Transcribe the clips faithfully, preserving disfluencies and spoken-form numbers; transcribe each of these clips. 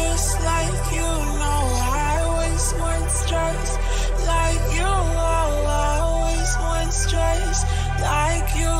just like you. Know I was once just like you. Oh, I was once just like you.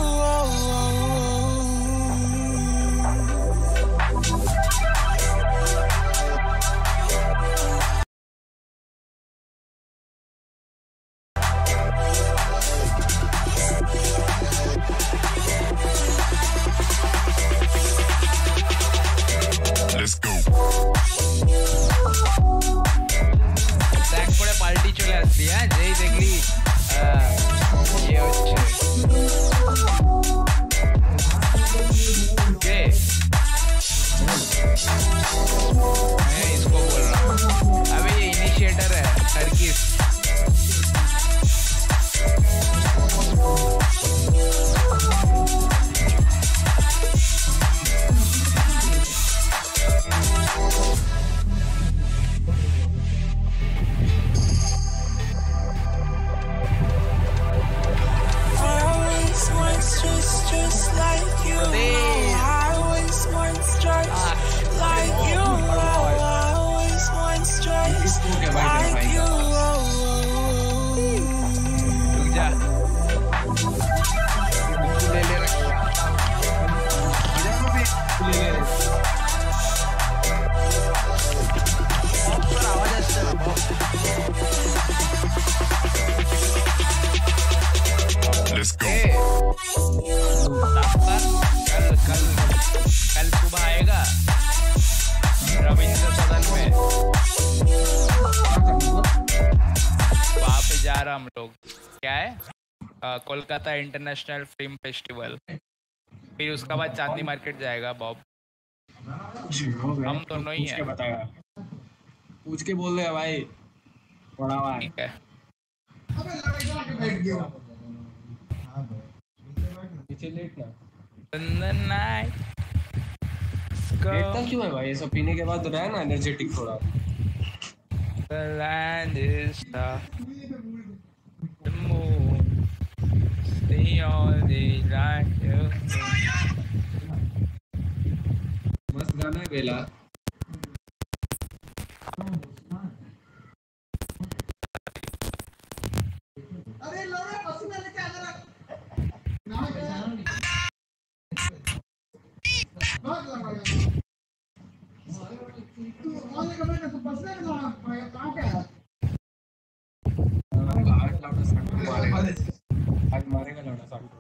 Kolkata international film festival, फिर उसके बाद चांदनी market जाएगा Bob. हम दोनों ही हैं, पूछ के बोल रहे भाई। ठीक है, लेटना क्यों है भाई? ये सब पीने के बाद तो रहे ना एनर्जेटिक थोड़ा। The land is the moon. Stay all day like you. मस्त गाना है बेला। अरे लोरे पसीना लेके आ जरा। बहुत लगा यार। तू वाले कमरे में तो पसीना निकाल भाई, कहाँ पे है? आठ लाख साठ मारेगा लौड़ा साहब।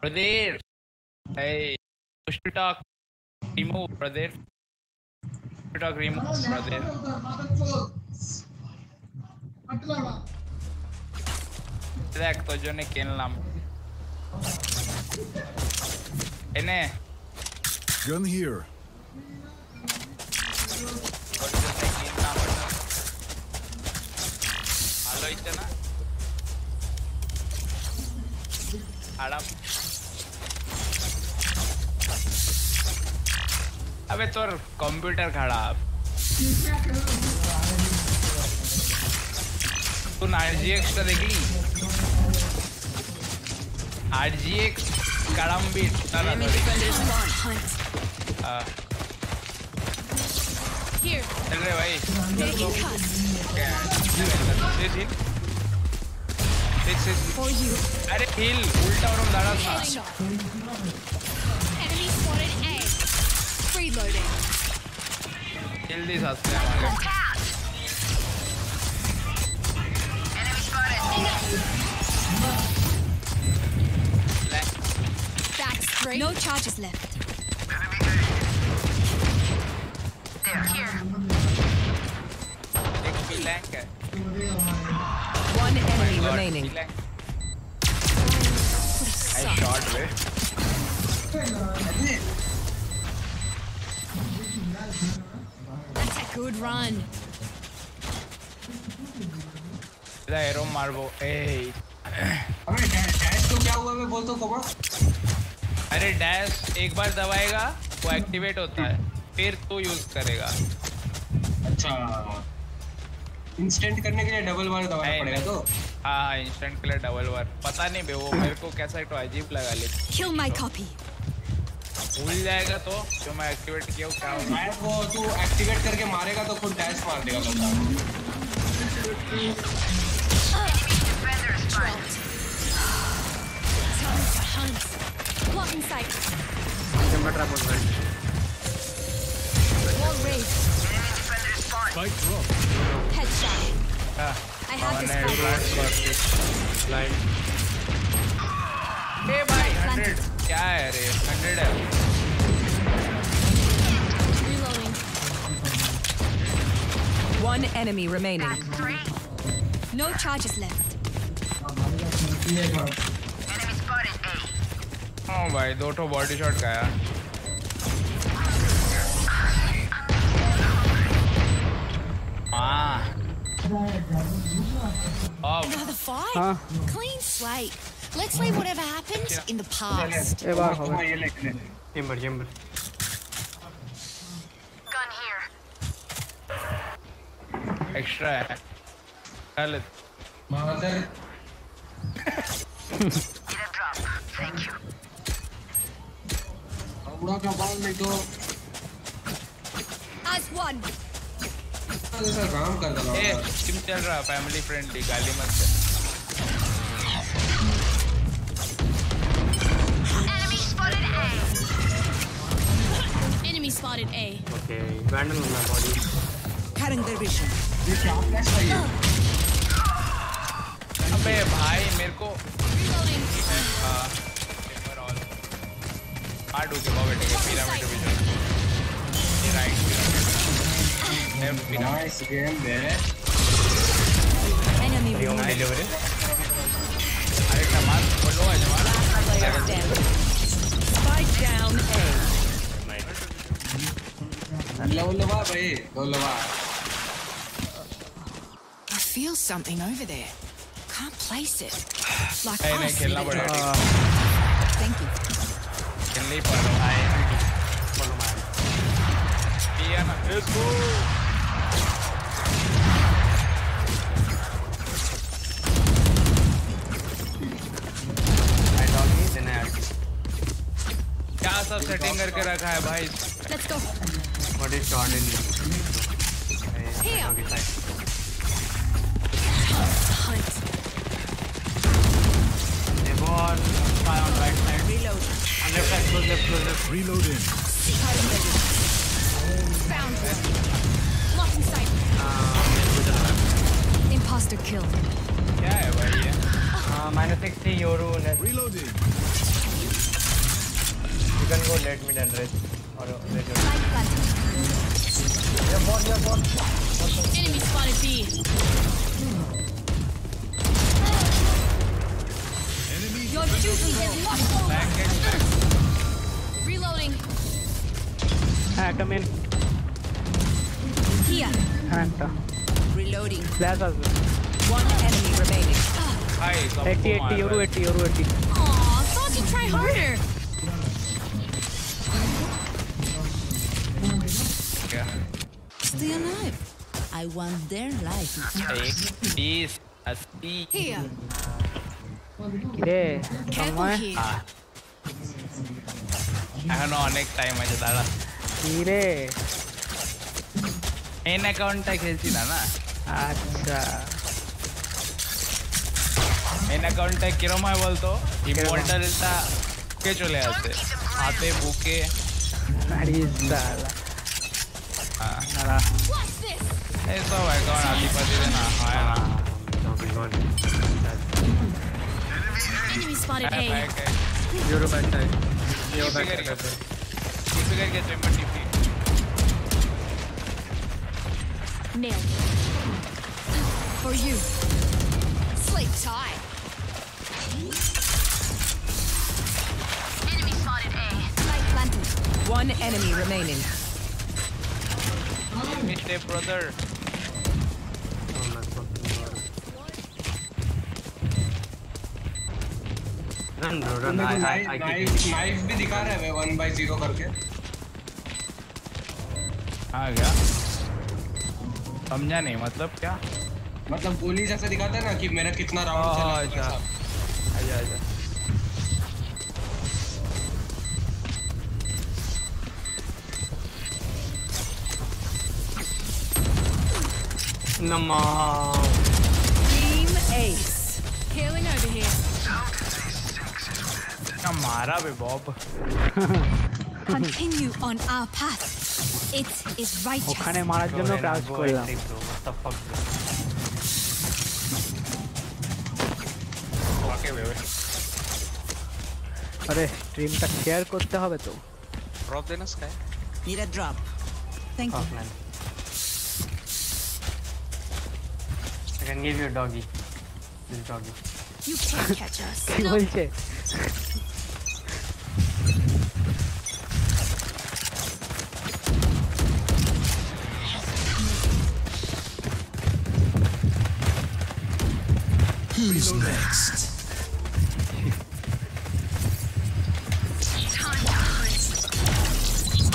Brother hey push to talk remove brother, to talk remove brother. अटलावा ट्रैक तो जोने केनलाम एने गन हियर इतना आराम। अबे तोर कंप्यूटर खराब, तू आरजीएक्स तो देखी? आरजीएक्स कारामबीट ताला चल रहे भाई। अरे हिल उल्टा और हम दाड़ा था। जल्दी साथ में हमारे। No charges left. Here. One enemy oh remaining. What a I shot way. That's a good run. The arrow marble. Hey. अरे डैश तो क्या हुआ? मैं बोल तो कबा। अरे डैश एक बार दबाएगा वो एक्टिवेट होता है, फिर तो यूज करेगा। अच्छा, इंस्टेंट करने के लिए डबल बार दबाना पड़ेगा तो? हाँ, इंस्टेंट के लिए डबल बार। पता नहीं बे, वो मेरे को कैसा एक तो अजीब लगा ले। Kill my copy. भूल जाएगा तो जो मैं एक्टिवेट किया वो क्या होगा? मैं वो तू एक्टिवेट करके मारेगा तो खुद डैश मार देगा बंदा। ए भाई हंड्रेड क्या है रे? हंड्रेड है one enemy remaining, no charges left. enemy spotted A. oh bhai do to body shot gaya ah oh ha clean slate. Let's leave whatever happened in the past. Hey, wow, timber, timber. Gun here. Extra. Hello. Mother. Get a drop. Thank you. Aura ka ball le do. As one. Aisa kaam kar raha hai. Hey, team chal raha, family friendly, gaali mat kar. Spotted A. Okay, random on my body. Current vision. Ye kya flash hai? अबे भाई मेरे को हां taper all hard हो गया बेटे के pyramid vision ये राइट एम नाइस गेम बे enemy delivery अरे कमाल बोलो है जवान spike down A. Lolova bhai, lolova. I feel something over there. Can't place it. Like I feel it. Thank you. Can leave for a while. Follow me. Pian, let's go. I don't need an air. क्या सब setting करके रखा है भाई? Let's go. What is shot in you? Hey, okay, fine. Hunt. They ball fire on right side. Reload. On left side, close left, close left. Reload in. Found. Lock in sight. Ah, imposter kill. Yeah, yeah, yeah. Ah, minus sixty euro net. Reloading. You can go let me and rest. Or let you. Yeah, board, yeah, board. Enemy spotted B. Enemy. Your duty is not over. Reloading. Ah, come in. Here. Hanta. Reloading. Flash as well. One enemy remaining. Hi. eighty, eighty, eighty, eighty. Aw, thought you try harder. Stay alive. I want their life. Take this as be here. Kide, someone. Ah. I have no next time aja dala. Kide. In account ta khelchi na na. Acha. In account ta kiromai bolto. Immortal ta ke chole aate. Aate buke. Ari dala. Nara. Hey, so I got Ali Pati na. Aaya na. Enemy spotted A. Euro back side. Euro back side. Keep it get him defeat. Nail. For you. Sleep tight. Enemy spotted A. Light planted. One enemy remaining. Meet their brother. Run, bro, run. I, I, I. Knife, knife भी दिखा रहा है one by zero करके. हाँ क्या? समझा नहीं मतलब क्या? मतलब गोली जैसे दिखाता है ना कि मेरा कितना round चला. अच्छा, अच्छा, अच्छा. Naman. Team Ace. Healing over here. Continue on our path. It is righteous. Okay, Mara, just no crash. What the fuck? Okay, baby. अरे stream तक share करते हो तो. Drop देना sky. Need a drop. Thank you. I can give you a doggy. This doggy. You can't catch us. No. Who's next?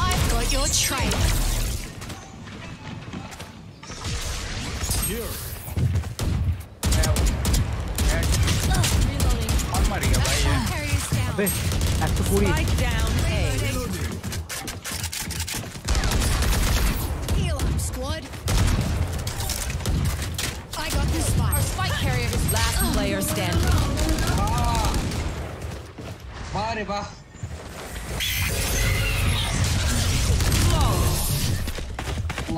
I've got your train. Here. Reloading. Down. Heal up, squad. I got this spot. Our spike carrier is last player standing. Ah. Mariba. Lost.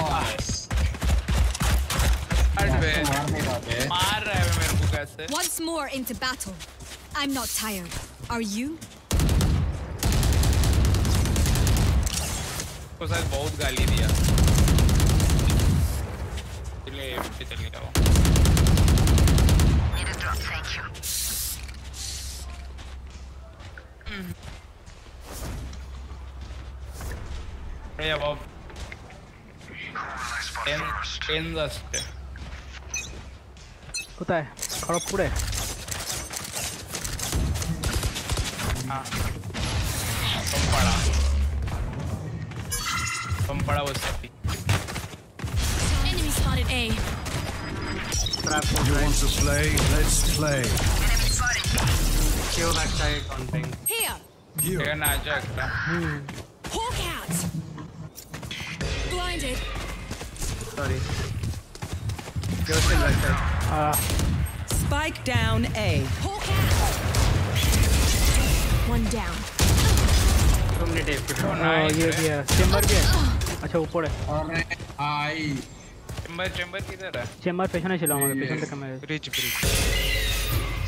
Lost. Once more into battle. I'm not tired. Are you? Because I both Galidia. Need a drop, thank you. Mm. Hey, above. In, in the state. What are you? Ah. Pampada. Pampada was happy. A. You want to play? Let's play. Kill that guy on thing. Here. You. You're not jacked. Hawk out. Blinded. Sorry. Go to that guy. Ah. Spike down A. Hawk out. One down. Oh, no, here, here. Chamber game. अच्छा ऊपर है. I. Chamber, chamber किधर है? Chamber पेशन है चलो हमारे पेशन तक हमें. Bridge, bridge.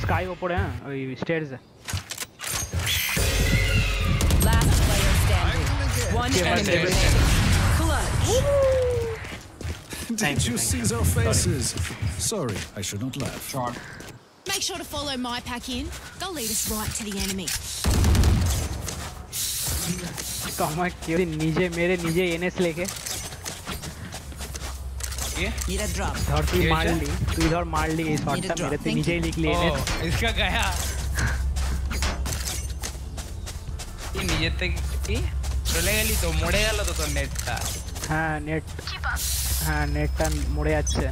Sky ऊपर है ना? ये stairs है. Last player standing. One enemy. Clutch. Did you see our faces? Sorry, I should not laugh. Make sure to follow my pack in. They'll lead us right to the enemy. कहाँ क्यों नीचे मेरे नीचे N S लेके मेरा drop धरती मार ली तू इधर मार ली इस शॉट मेरे से नीचे ही लिख लिए ने इसका गया ये नीचे तक की चले गई तो मोड़े गया तो तो नेट का हां नेट हां नेट का मोड़े अच्छे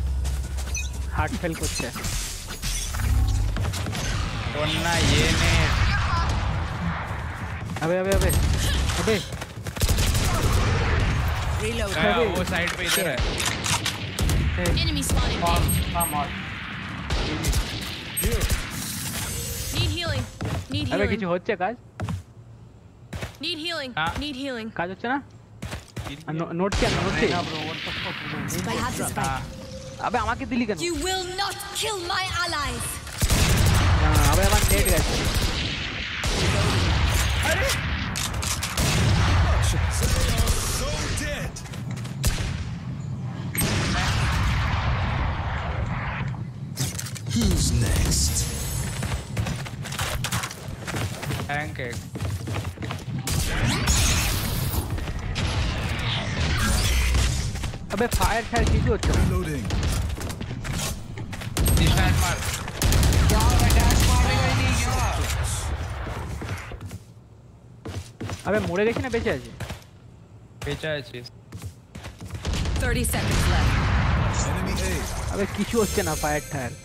हार्ट फेल कुछ है वरना ये नेट अबे अबे अबे अबे रीलोड वो साइड पे इधर है. Enemy spotted. Come on. Need healing. Need healing. Need healing. Need healing. Need healing. Kaaj hoche na? Note kya note kya bro what the fuck is this? Abbe amake dili keno. You will not kill my allies. Abbe amar net guys. Are so dead. Who's next? Pancake. Abbe fire fire kijo hoche. Reloading. Defend mark. Yaar attack marne gayi nahi yaar. Abbe more gayi na becha ache. Becha ache. thirty seconds left. Enemy A. Abbe kichu hoche na fire fire.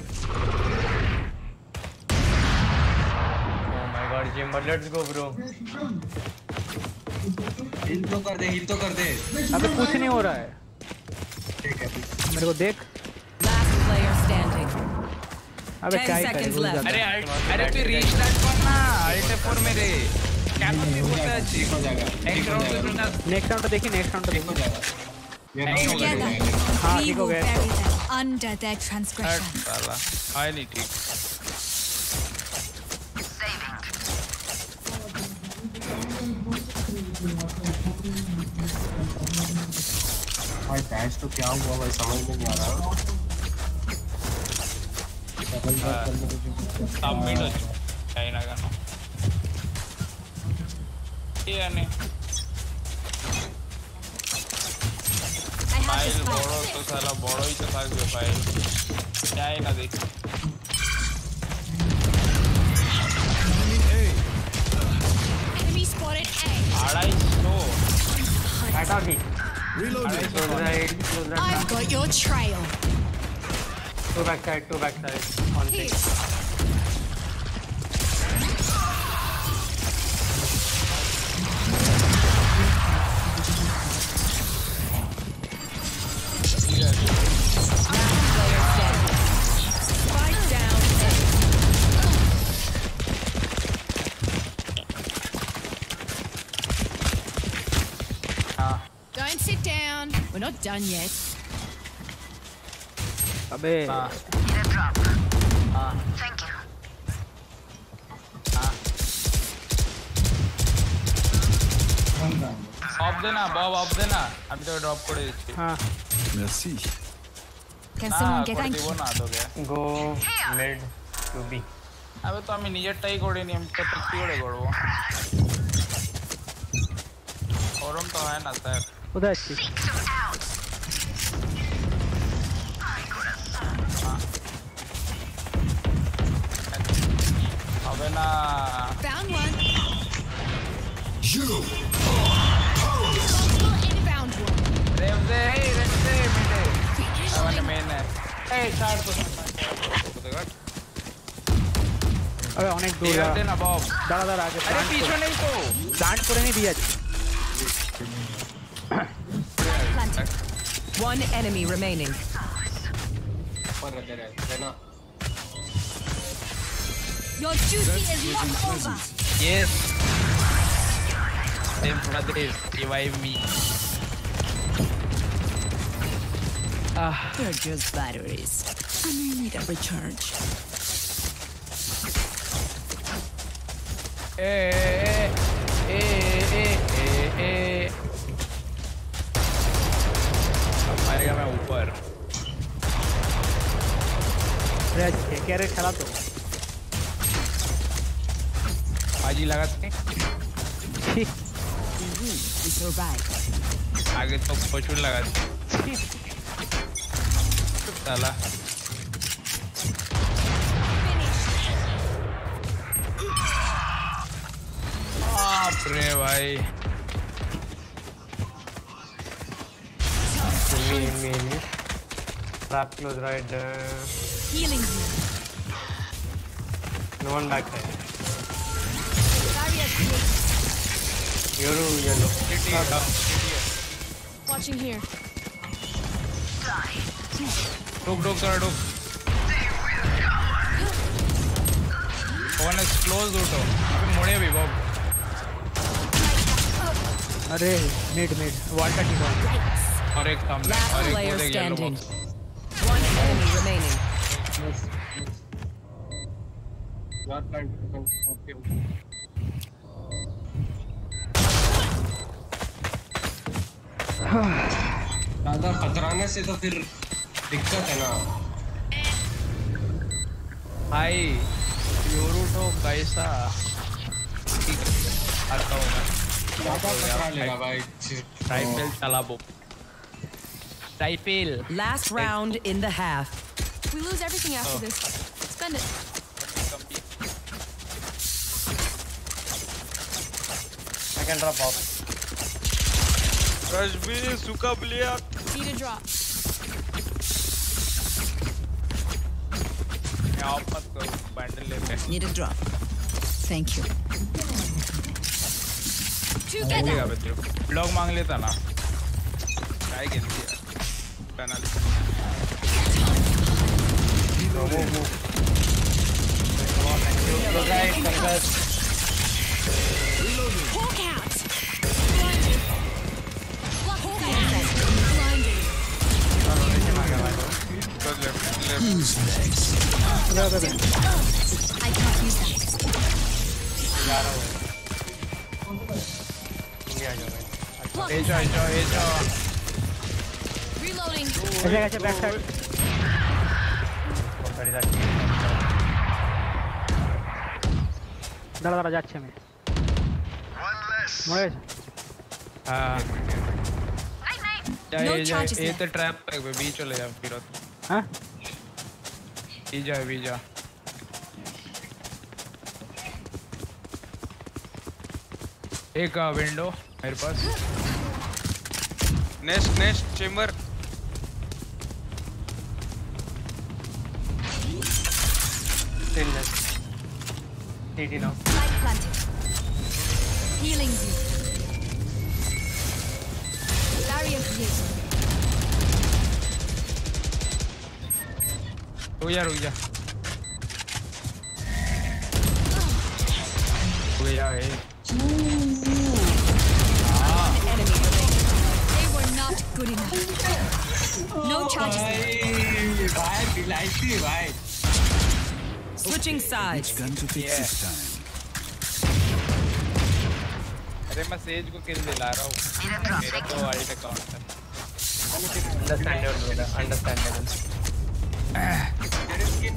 Let's go bro. Heal तो कर दे, heal तो कर दे. अबे कुछ नहीं हो रहा है. मेरे को देख. अबे क्या करेगा? अरे अरे तू रीस्टार्ट करना अल्टे फोर मेरे क्या करती हो तो अच्छी हो जाएगा। नेक्स्ट राउंड तो बिना नेक्स्ट राउंड तो देखिए नेक्स्ट राउंड तो देखो जाएगा। हाँ ठीक हो गया। Under their transgression. साला हाईली ठीक। भाई बैच तो क्या हुआ भाई समझ में नहीं आ रहा। सबमिट हो चाइना का ये नहीं फाइल बड़ो तो साला बड़ो ही तो फाइल है फाइल चाइना देख एनिमी स्पॉटेड ए हटा भी रीलोड कर रहा है I've got your trail. Two back side, two back side. On six. Spike down. Ah. Don't sit down. We're not done yet. अबे हाँ हाँ ऑफ देना बॉब ऑफ देना अभी तो ड्रॉप कर दीजिए हाँ merci कैसे होंगे थैंक यू ना तो क्या go mid to B अबे तो हमें निज़र टाइ कोड़े नहीं हम तो पिक्की कोड़े कोड़ो और हम तो है ना सर उधर ची Found one. You are powerless. Inbound one. Rev de, hey, rev de, mid. I want a main. Hey, shot to. अबे अनेक दूर है। देना बॉब। दादा दादा आगे। अरे पीछे नहीं तो। डांट पूरे नहीं दिया जी। One enemy remaining. पर रह रहा है, देना। Your duty is not over. Yes. Them brothers revive me. Ah, they're just batteries. I may need a recharge. Eh, eh, eh, eh, eh. Aparega me upar. Raj, क्या रे खेला तो? आजी लगाते हैं। आगे तो पचूर लगाते। ताला। आपने भाई। मेनी। रात close ride. No one back there. Yellow, yellow. Watching here. Dog, dog, dog. One is close, dude. अबे मोड़े भी बॉब. अरे mid mid. Wall का टीका. और एक सामने. और एक मोड़े yellow box. One enemy remaining. Last time. Okay. दादा पतराने से तो फिर दिक्कत है ना भाई योरू तो कैसा ठीक है आता हूँ मैं दादा पतरा लेगा भाई राइफल चला बो rifle last round in the half we lose everything after this spend it I can drop off रश्मि सुखा लिया। यहाँ मत करो बैंडल लेके। Need a drop. Thank you. बोलेगा बेटे। ब्लॉग मांग लेता ना। क्या कहती है? Panel. Who's next? No, no, no. I can't use that. Enjoy, enjoy, enjoy. Reloading. I got your backside. Dada, dada, jacche me. One less. Moresh. Ah. No charges. It's a trap. We're beach only. I'm here. Huh? Vija, Vija. एक window मेरे पास. Nest nest chamber. तीन nest. टीटी ना. Healing you. Barrier creation. Ruya, Ruya. Ruya, eh. Ah. They were not good enough. No charges. Why? Delightful, why? Switching sides. Which gun to pick this time? अरे मैं says को किल दिला रहा हूँ. मेरा तो वाइड अकाउंट है. Understandable, understandable. Ah. There is skin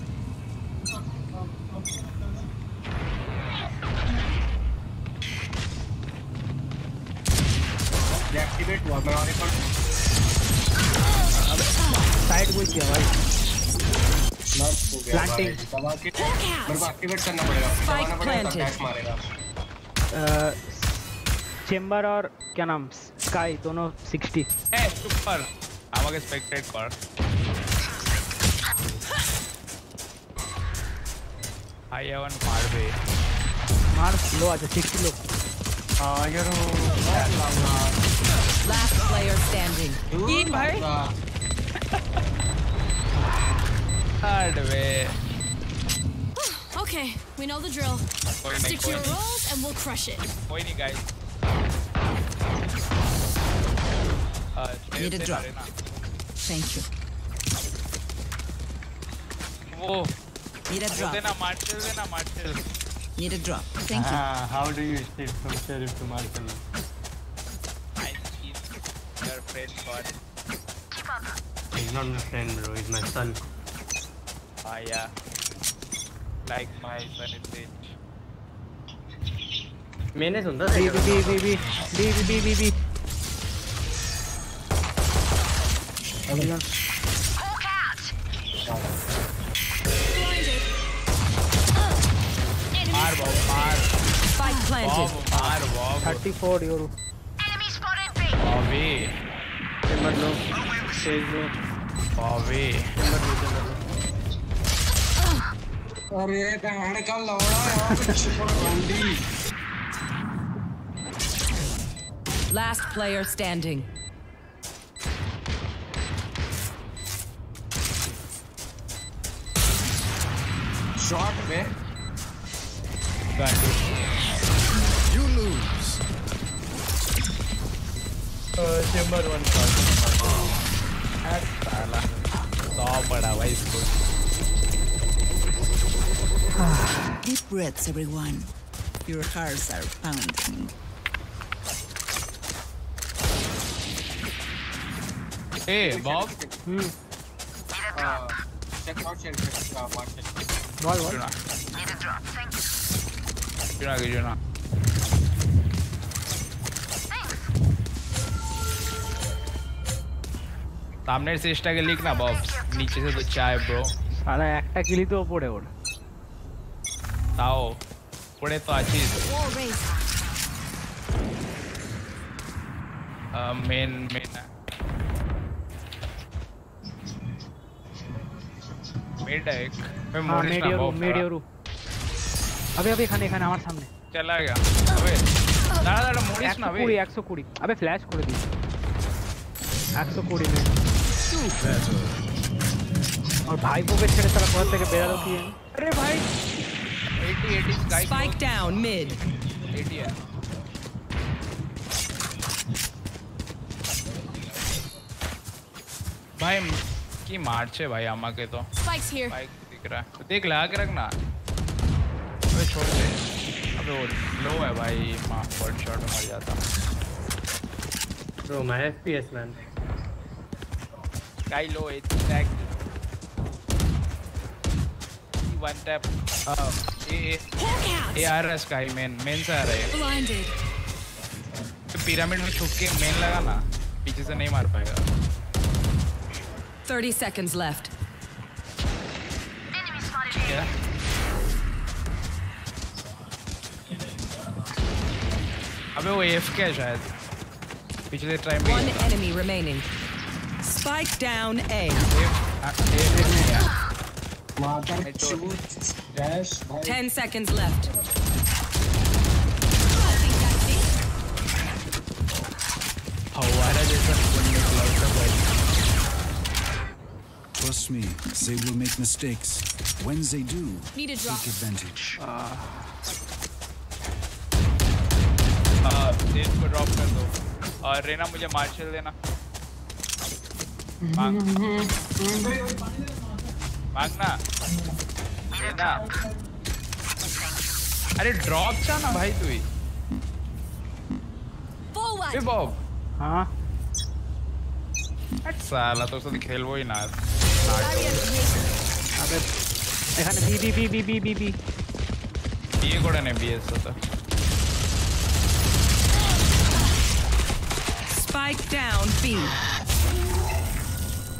activate हुआ मैं और एक और साइड घुस गया भाई नॉट हो गया प्लांटिंग दबा के पर एक्टिवेट करना पड़ेगा करना पड़ेगा गैस मारेगा चेंबर और क्या नाम स्काई दोनों साठ ए सुपर आवाज़ एक्सपेक्टेड कर आई हैव वन मार बे मार लो आज sixty लो हां यार लास्ट प्लेयर स्टैंडिंग ये भाई hard way okay we know the drill stick to your roles and we will crush it कोई नहीं guys Need a drop. Thank you. Whoa. Need a drop. Then a martel, then a martel. Need a drop. Thank you. Ah, how do you escape from sheriff to martel? I keep your friend for. Keep up. He's not my friend, bro. He's my son. Ah yeah. Like my son is it. मैंने सुना था. B B B B B B B B. Hold out. Blinded. Fire bomb, fire. Spike planted. Fire bomb. thirty-four euro. Enemy spotted B. Bobby. Timber no. Save no. Bobby. Timber no. Timber no. अरे कहाँ का लौड़ा यार super बंदी. Last player standing. Shot में you lose chamber one shot at साला तो बड़ा भाई इसको deep breaths everyone your hearts are pounding hey Bob hmm check out check out watch Wall, wall. Need a drop, thank you. Juna, Juna. सामने से इस्टा के लिखना बॉब नीचे से तो चाय ब्रो साला एक टा किली तो ऊपर है और tao. Por eso achis. Uh, main main. Mid deck. मैं मोनिस ना बोल. मीडियो रू. अबे अबे खाने खाने हमारे सामने. चला गया. अबे. ना ना ना मोनिस ना अबे. एक्सो कुड़ी. अबे फ्लैश कुड़ी दी. एक्सो कुड़ी में. और भाई वो बेचारे साला बहुत लेके बेरा लोग किए हैं। अरे भाई। eighty eighty sky. Spike down mid. eighty है। भाई की मार्च है भाई आमा के तो। Spikes here. Spike दिख रहा है। देख लाग रखना। अबे छोड़ दे। अबे वो low है भाई माँ first shot मर जाता। Bro my F P S man। Sky low eight stack. One tap. Uh, A A A R S का ही main main से आ रहा है। Blinded. तो pyramid में छुप के main लगा ना, पीछे से नहीं मार पाएगा। Thirty seconds left. Enemy spotted. क्या? अबे वो A F क्या शायद? पीछे से try में। One enemy remaining. Spike down A. Ten seconds left. Trust me, they will make mistakes. When they do, take advantage. Uh, uh, they will drop कर दो. और रेना मुझे मार्शल देना. मांग. मांगना ना अरे ड्रॉप चा ना भाई तू ही ए बॉब हां अट साला तो उसने खेलवो ही ना अबे এখানে B B B B B B ये कोड़ा ने बीएस होता स्पाइक डाउन बी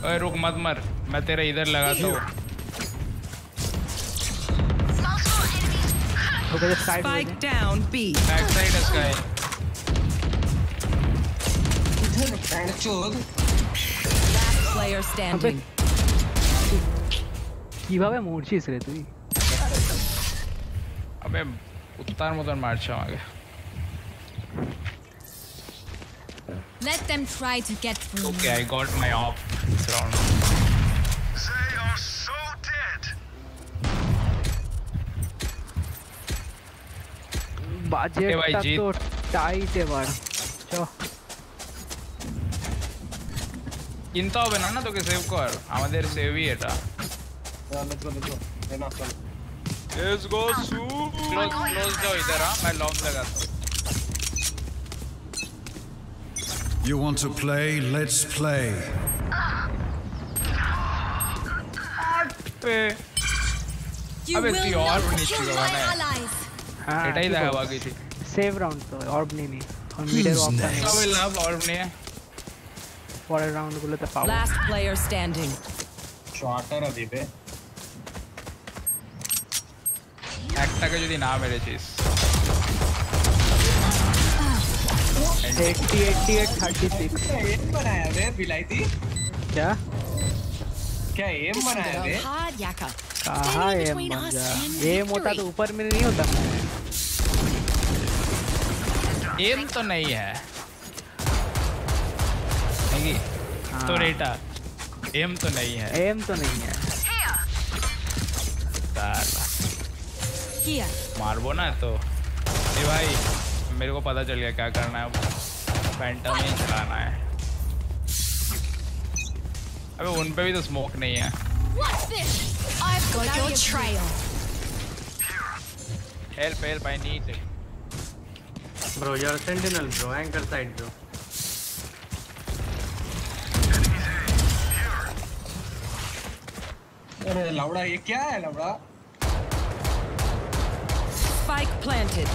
ओए रुक मत मर मैं तेरे इधर लगाता हूं Spike down B. Backside is guy. Last player standing. किबाबे Morshi से रहती है। अबे उत्तर मुद्दन मार्चा मारे। Let them try to get through. Okay, I got my op this round. They are so dead. Budget तो टाइट है बार चो किंता होगा ना तो के सेव कर हमारे सेव ही है टा लेट्स गो लेट्स गो सू क्लोज क्लोज जाओ इधर आ मैं लॉन्ग लगाता हूँ you want to play let's play अबे ती और नीचे लगाना हाँ इटाई दावा बाकी थी सेव राउंड तो ऑर्ब नहीं नहीं और मीडियर ऑफ नहीं है अबे लाभ ऑर्ब नहीं है फॉर राउंड को लेता पावर लास्ट प्लेयर स्टैंडिंग शॉटर अभी पे एक्टा का जो दिन आ मेरे चीज eighty eighty eight thirty six एम बनाया रे बिलाई थी क्या क्या एम बनाया रे कहाँ एम बना एम होता तो ऊपर में नहीं होता एम तो नहीं है नहीं हाँ। तो रेटा एम तो नहीं है एम तो नहीं है मारबो ना तो ए भाई मेरे को पता चल गया क्या करना है फैंटम ही चलाना है अबे उन पे भी तो स्मोक नहीं है help help I need Bro, you're a sentinel, bro. Anchor side, bro. अरे लाउडा ये क्या है लाउडा? Spike planted.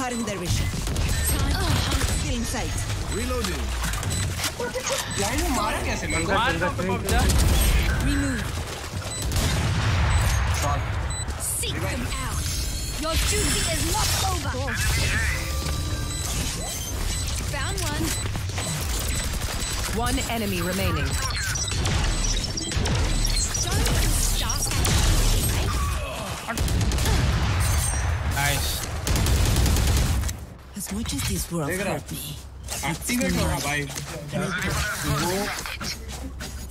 Cutting their vision. Time to hunt killing sight. Reloading. Seek them out. Your duty is not over. Found one. One enemy remaining. Nice. As much as this world hurt me, activate हो रहा भाई.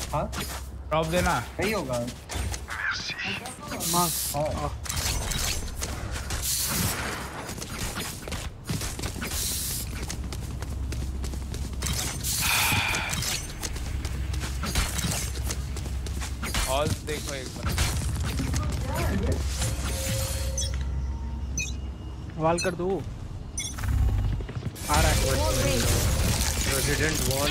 हाँ. Drop देना. नहीं होगा. मास. All देखो एक बार. वाल कर दो. आ रहा है resident wall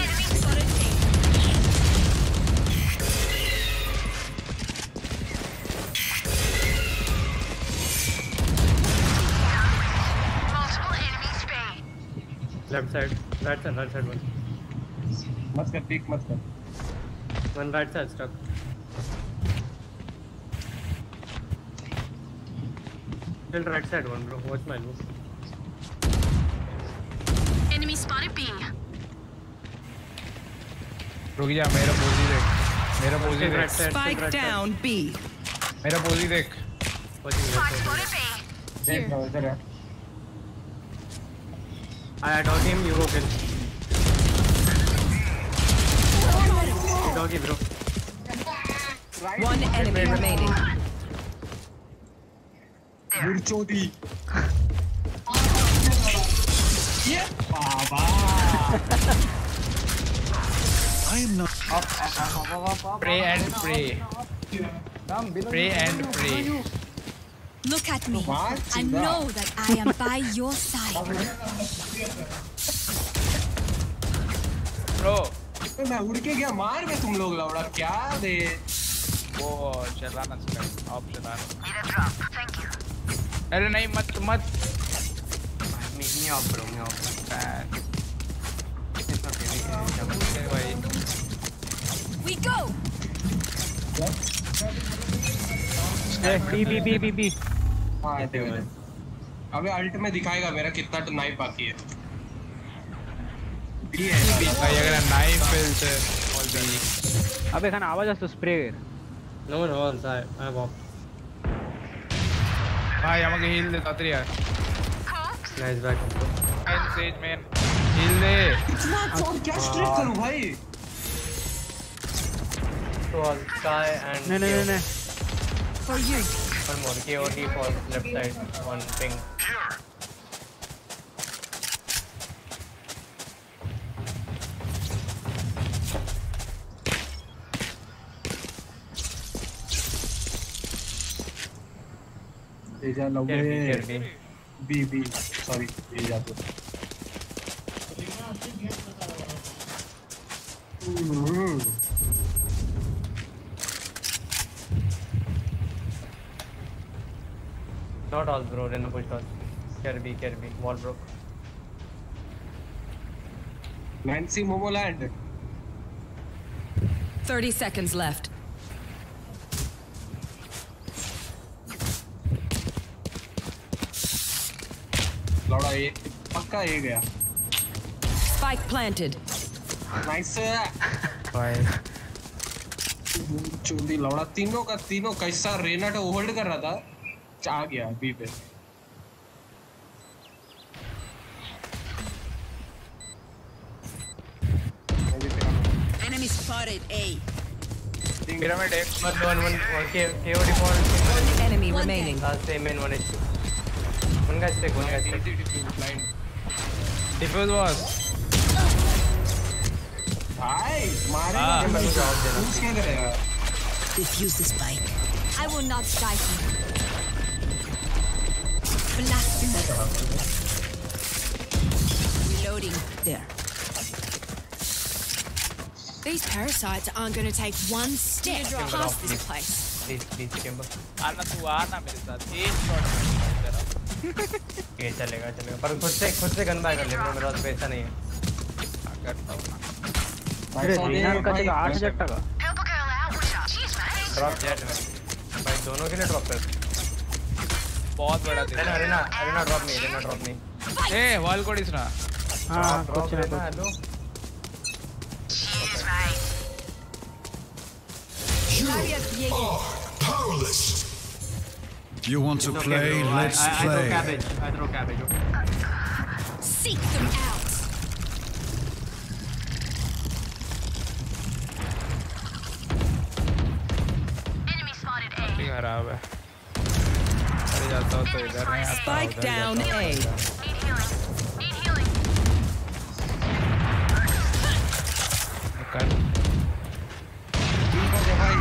left side right side right side one मत कर पिक मत कर one right side stuck still right side one bro watch my move enemy spotted B रुक जा मेरा पोजी देख मेरा पोजी देख spike down B मेरा पोजी देख देख ना इधर है I dog him you go kill doggy bro one enemy remaining गुरचोदी ये बाबा I am not pray and pray pray and pray look at me and know that I am by your side bro मैं उड़ के गया मार के तुम लोग लौड़ा क्या दे वो चलाना स्पेस ऑप्शन है अरे नहीं मत मत नहीं आप ब्रो नहीं आप इतना तेरी जब से भाई we go B B B B B हाँ देखो अबे अल्ट में दिखाएगा मेरा कितना तो नाइफ बाकी है बी है भाई अगर नाइफ फिल्टर और बी अबे खाना आवाज़ आता स्प्रे नो नो साइड मैं बॉप भाई हमें हील दे तात्री यार nice back and Sage man heal दे इतना चोर क्या स्ट्रिक करूं भाई तो ऑल काय एंड नहीं नहीं नहीं फॉर यू फॉर मोर के ओटी for left side one ping B B sorry not all bro रहना कुछ all care B care B wall bro Nancy momo land thirty seconds left लौड़ा ये पक्का ये गया। Spike planted. Nice. भाई। चुंदी लौड़ा तीनों का तीनों कैसा रेना तो ओवरड कर रहा था, चाह गया बी पे। Enemy spotted A. Pyramid X one one one K K OD fall. One enemy remaining. Same in one H. One guy stack, one guy stack. Blind. Defuse was. Hi, मारे ना मेरे को आप देना. Defuse कर रहा है. Defuse this bike. I will not die here. Blast them. Reloading there. These parasites aren't going to take one step past this place. Please, please, chamber. आना तू आना मेरे साथ. एक shot. ये चलेगा चलेगा पर खुद से खुद से गन बाय कर ले मेरे पास पैसा नहीं है दोनों के लिए ड्रॉप कर बहुत बड़ा अरेना अरेना अरेना ड्रॉप नहीं अरेना ड्रॉप नहीं ए वॉल कोड इसना हां कुछ ना hello powerless you want to play let's play I throw cabbage I throw cabbage seek them out खराब है अरे जाता हूं तो इधर है स्पाइक डाउन ए कर दे भाई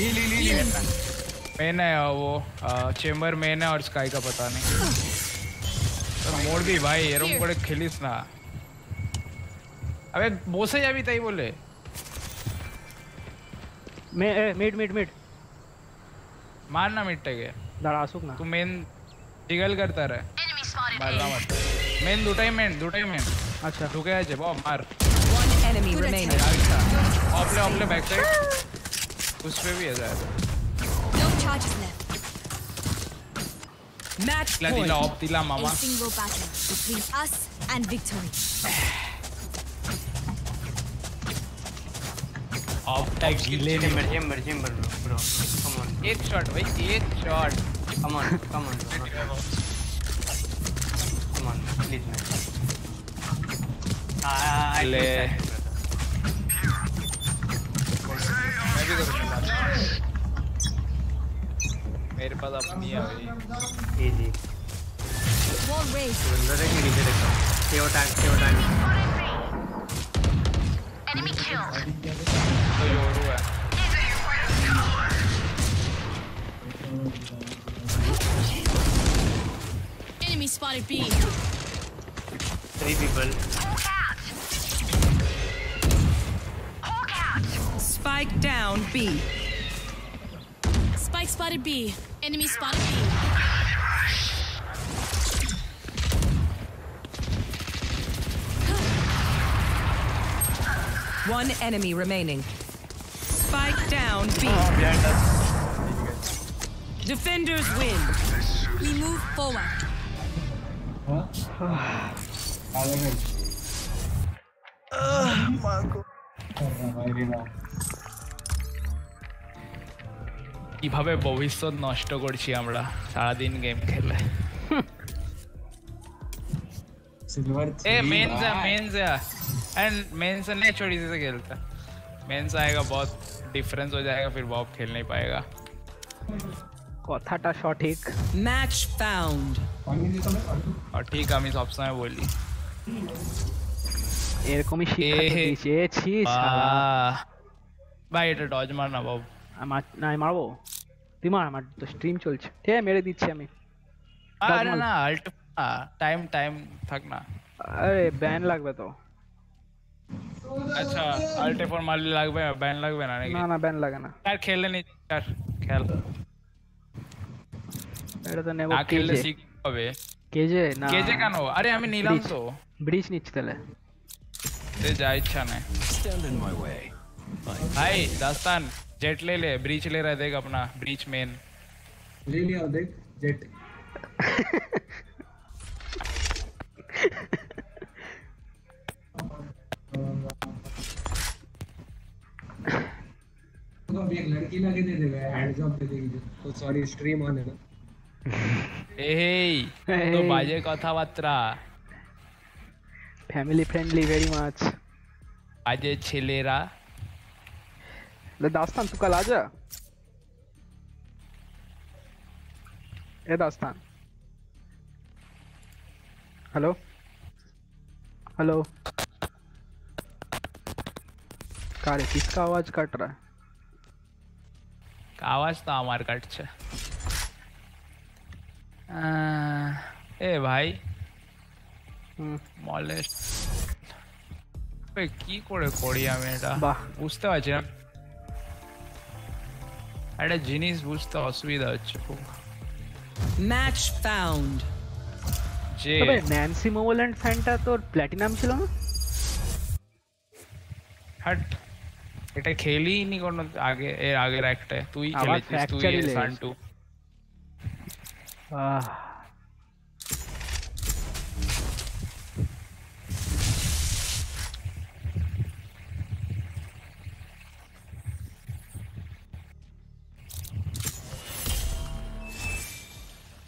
ही ली ली ली मैंने वो चेंबर में है और स्काई का पता नहीं तो मोड़ भी भाई ये रूम बड़े खिलिस ना अबे बोसे जा भी तई बोले मैं मिड मिड मिड मारना मिटेगे दरासुक ना तू मेन टिगल करता रहे मारना मत मेन दो टाइम मेन दो टाइम मेन अच्छा रुक गया जब और मार one enemy remaining offlane offlane back side उस पे भी है ज्यादा नो चार्जेस लेफ्ट मैच दिला ऑफ दिला मामा single battle between us and victory of tag ले ले मर जे मर जे मर ब्रो एक शॉट भाई एक shot come on come on come on please आई ले मेरे पास अपनी है भाई इजी अंदर के नीचे देखो केओ टैंक केओ टैंक एनिमी किल तो योरू है Enemy spotted B. Three people. Hawk out. Spike down B. Spike spotted B. Enemy spotted B. One enemy remaining. Spike down B. Oh, behind us. Defenders win. We move forward. Huh? Ah, Marco. কিভাবে ভবিষ্যৎ নষ্ট করছি আমরা সারা দিন game খেলে। Silver এ মেন্স মেন্স एंड मेंस ने छोड़ी से खेलता। मेंस आएगा बहुत डिफरेंस हो जाएगा फिर बॉब खेल नहीं पाएगा। কথাটা সঠিক ম্যাচ ফাউন্ড আর ঠিক আমি সব সময় বলি এরকমই শিক্ষা দিয়েছি শালা ভাই এটা ডজ মার না বাবু আমার না মারবো তুই মার আমার তো স্ট্রিম চলছে তে মেরে দিচ্ছি আমি আরে না আল্ট টাইম টাইম থাক না আরে ব্যান লাগবে তো আচ্ছা আল্ট ফর মারলে লাগবে ব্যান লাগবে না না না ব্যান লাগে না আর খেললে নি আর খেল এটা তো নেব কেজে শিখবে কেজে না কেজে কেন আরে আমি নিলাম তো ব্রিজ নিচে তলে তে যা ইচ্ছা না স্ট্যান্ড ইন মাই ওয়ে ভাই দাস্তান জেট ले ले ब्रीच ले रहा देख अपना ब्रीच मेन ले लिया देख जेट तो भी एक लड़की लगे दे देगा हैंड जॉब दे देगी तो सॉरी स्ट्रीम ऑन है ना Hey, तो बाजे कथा बात्रा फैमिली फ्रेंडली वेरी मच आज छेलेरा ले दास्तान तू कल आजा ए दास्तान हेलो हेलो कारे किसका आवाज कट रहा है आवाज तो हमार कट छे Uh, ए भाई मॉलेस पे की করে কোড়িয়া মেটা বুঝতে পারছ না এটা জিনিস বুঝতে অসুবিধা হচ্ছে খুব ম্যাচ ফাউন্ড যে তবে ন্যান্সি মোল্যান্ড ফ্যানটা তোর প্ল্যাটিনাম ছিল না এটা খেলি নি কোন আগে এর আগের একটা তুই খেলেছিস তুই সান্টু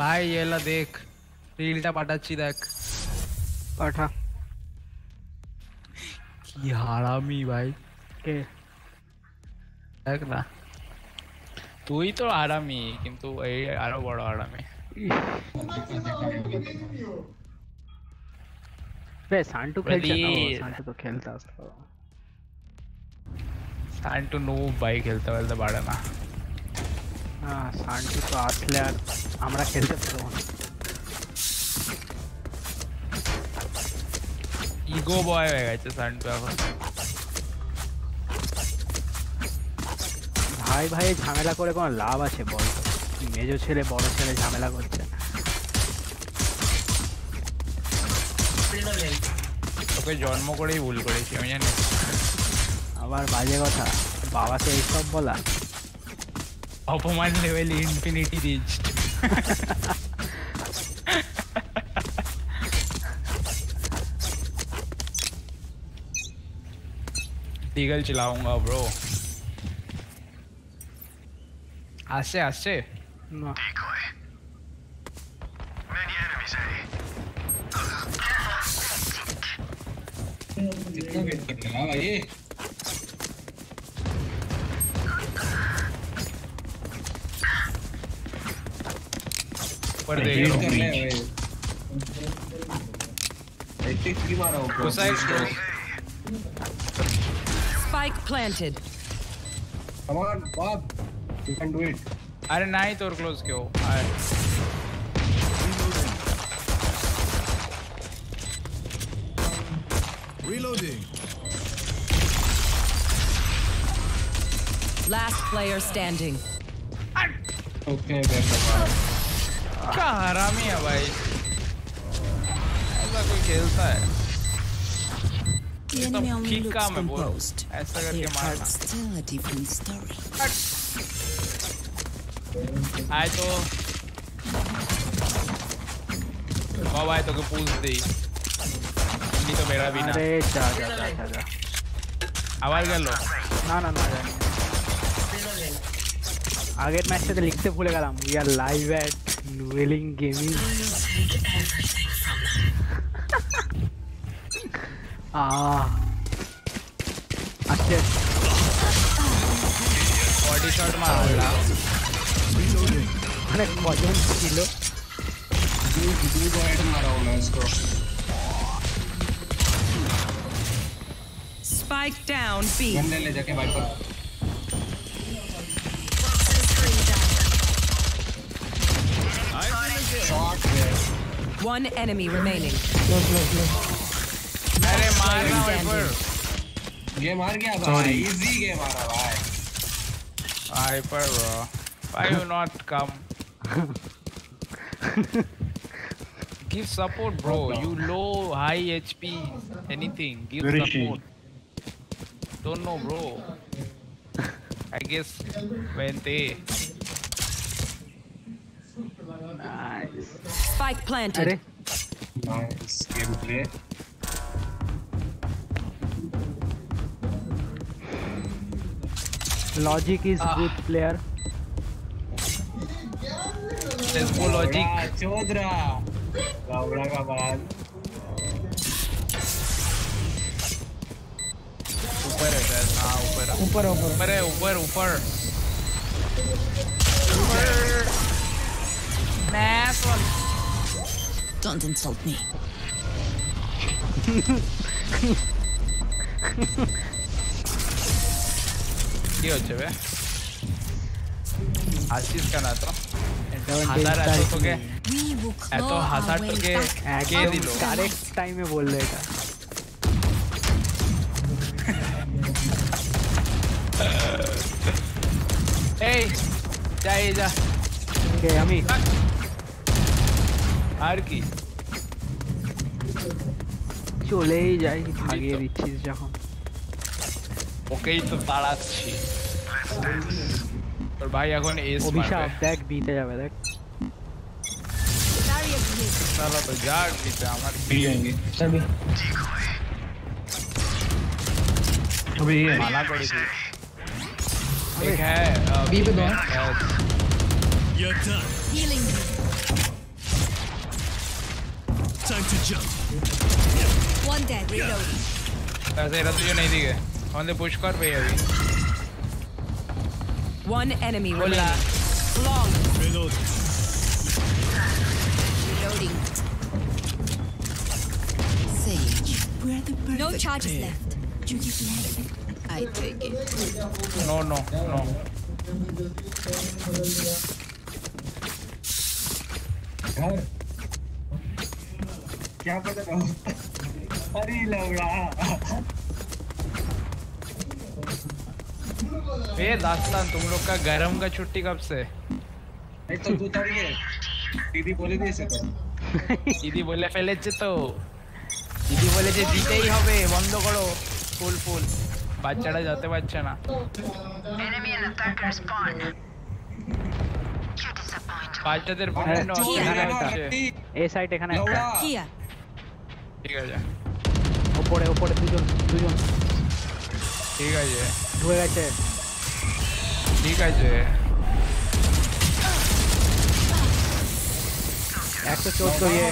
भाई ये ला देख रील टा पाटाची देख पाठा की हरामी भाई के देख ना तू ही तो हरामी किंतु ये आरो बड़ा हरामी बे सांटू खेलता है सांटू तो खेलता है सांटू नो भाई खेलता है तो बड़ा ना हाँ सांटू तो आठले আমরা খেলতে পারবো না ইগো বয় হয়ে গেছে সান্টু এখন ভাই ভাই ঝামেলা করে কোন লাভ আছে বল মেজো ছেলে বড় ছেলে ঝামেলা করছে ওকে জন্ম করেই ভুল করেছি আমি জানি আবার বাজে কথা বাবাকে এইসব বলা অপমান লেভেল ইনফিনিটি রিচড डीगल चलाऊंगा ब्रो आसे आसे ना कितना वेट करना है भाई पर दे कर ले भाई एट्टी थ्री मारा ऊपर को साइड को spike planted come on Bob you can do it अरे नहीं तो क्लोज क्यों reloading last player standing okay बेटा क्या हरामी है भाई ऐसा कोई खेलता है ये तो ठीक काम है बोलो ऐसा करके मारना आए तो बाबा आए तो के पूछ दे नहीं तो मेरा भी ना अरे जा जा जा जा आवाज कर लो ना ना ना आगे मैच से तो लिखते भूलेगा हम we are live at Dueling gaming. ah. Asset. Body shot मारा. अरे वजन किलो. दो दो बॉयड मारा होगा इसको. Spike down B. बंदे ले जाके भाई पर. One enemy remaining. अरे मार ना वाइपर. ये मार क्या भाई? Easy game मारा भाई. Viper bro. Why you not come? Give support bro. You low, high H P, anything. Give support. Don't know bro. I guess when they. Nice. Spike planted. Nice gameplay. Logic is ah. good player. Let's go logic. Chodra. Laura ka ball. ऊपर है sir. हाँ ऊपर ऊपर ऊपर है ऊपर ऊपर Don't insult me. क्या हो चुका है? आशीष का नाता हजार ऐसे तो के ऐतो हजार तो के के दिलो करेक्ट टाइम में बोल देगा। Hey, जाइए जा। Okay, हमी। आर की चले ही जाए भागे रिचीज जहां ओके तो तालाची पर भाई এখন এস মারবে অভিশাপ দেখ বিতে যাবে দেখ সারা তো গার্ড বিতে আমার পি जाएंगे सभी अभी ये माला पड़ी थी एक है बी पे दो Time to jump. One dead. Reload. ऐसे रहा तुझे नहीं दिखे। हमने push कर पे अभी। One enemy remaining. Long. Reload. Reloading. Sage. We're the perfect. No charges yeah. left. You give me. I take it. No no no. Oh. क्या पता था अरे लवड़ा ये दास्तान तुम लोग का गरम का छुट्टी कब से एक तो दो तारीख है दीदी बोले थे ऐसे तो दीदी बोले पहले से तो दीदी बोले जे जीते ही होबे बंद करो फुल फुल बच्चाड़ा जाते बच्चा ना एनिमी इन अटैक रिस्पॉन बाच्चाদের বন্ধ না এই সাইড এখানে একটা কিয়া ঠিক আছে উপরে উপরে দুজন দুজন ঠিক আছে ঢুকে গেছে ঠিক আছে one fourteen ये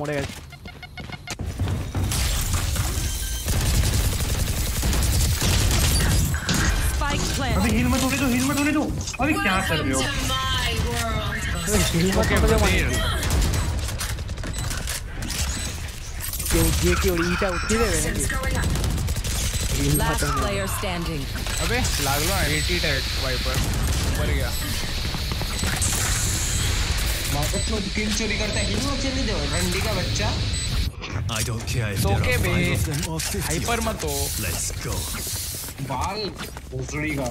মরে গেছে spike plant अभी हिल मत होने दो हिल मत होने दो अभी क्या कर रहे हो हिल मत होने दो ये क्यों ईटा उठती रहे नहीं अबे लागलो eighty डेड वाइपर ऊपर गया वापस वो किल चोरी करता है हिल मत चलने दो रंडी का बच्चा ओके बे हाइपर मत हो लेट्स गो बाल भोसड़ी का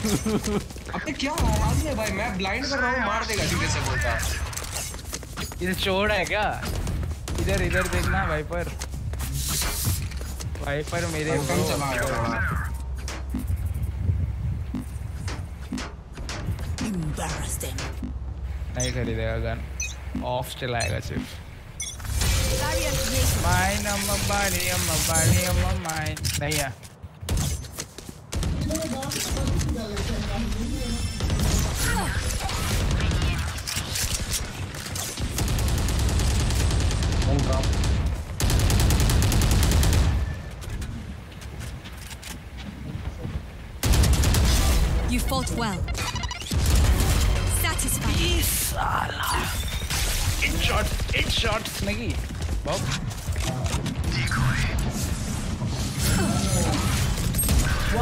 अब क्या आवाज है भाई मैं ब्लाइंड कर रहा हूं मार देगा सीधे से बोलता ये चोर है क्या इधर इधर देखना वाइपर वाइपर मेरे ऊपर चला गया एंबैरसिंग नहीं खरीदेगा गन ऑफ चलाएगा सिर्फ माइन अम्मा बाड़ी अम्मा बाड़ी अम्मा माइन नहीं है You fought well. Satisfied. Yes, Allah. In shots, in shots, Nagi. Bob.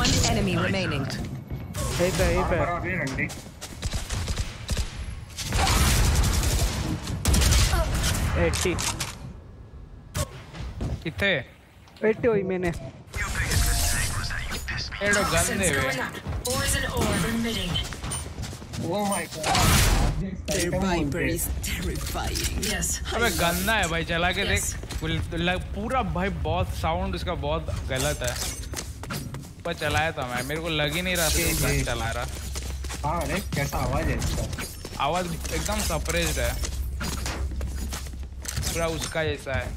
One enemy nice remaining. Hey, hey, hey. eighty. कितने? eighty ही मैंने। ये लोग गंदे हैं। Oh my god. The viper is terrifying. Yes. अबे गंदा है भाई चला के yes. देख पूरा भाई बहुत साउंड इसका बहुत गलत है पर चलाया था मैं मेरे को लग ही नहीं रहा था कि चला रहा हाँ अरे कैसा आवाज है इसका आवाज एकदम सप्रेस्ड है पूरा उसका जैसा है